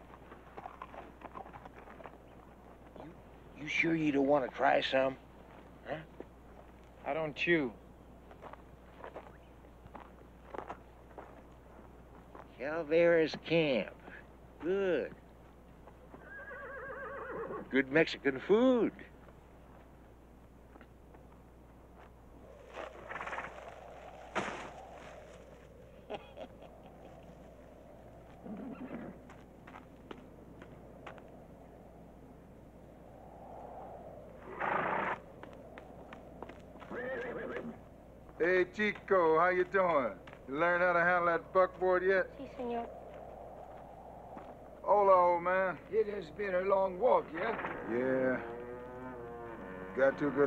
You, you sure you don't want to try some? Huh? I don't chew. Calveras Camp. Good. Good Mexican food. Hey, Chico, how you doing? You learn how to handle that buckboard yet? Si, senor. Hola, old man. It has been a long walk, yeah? Yeah. Got too good.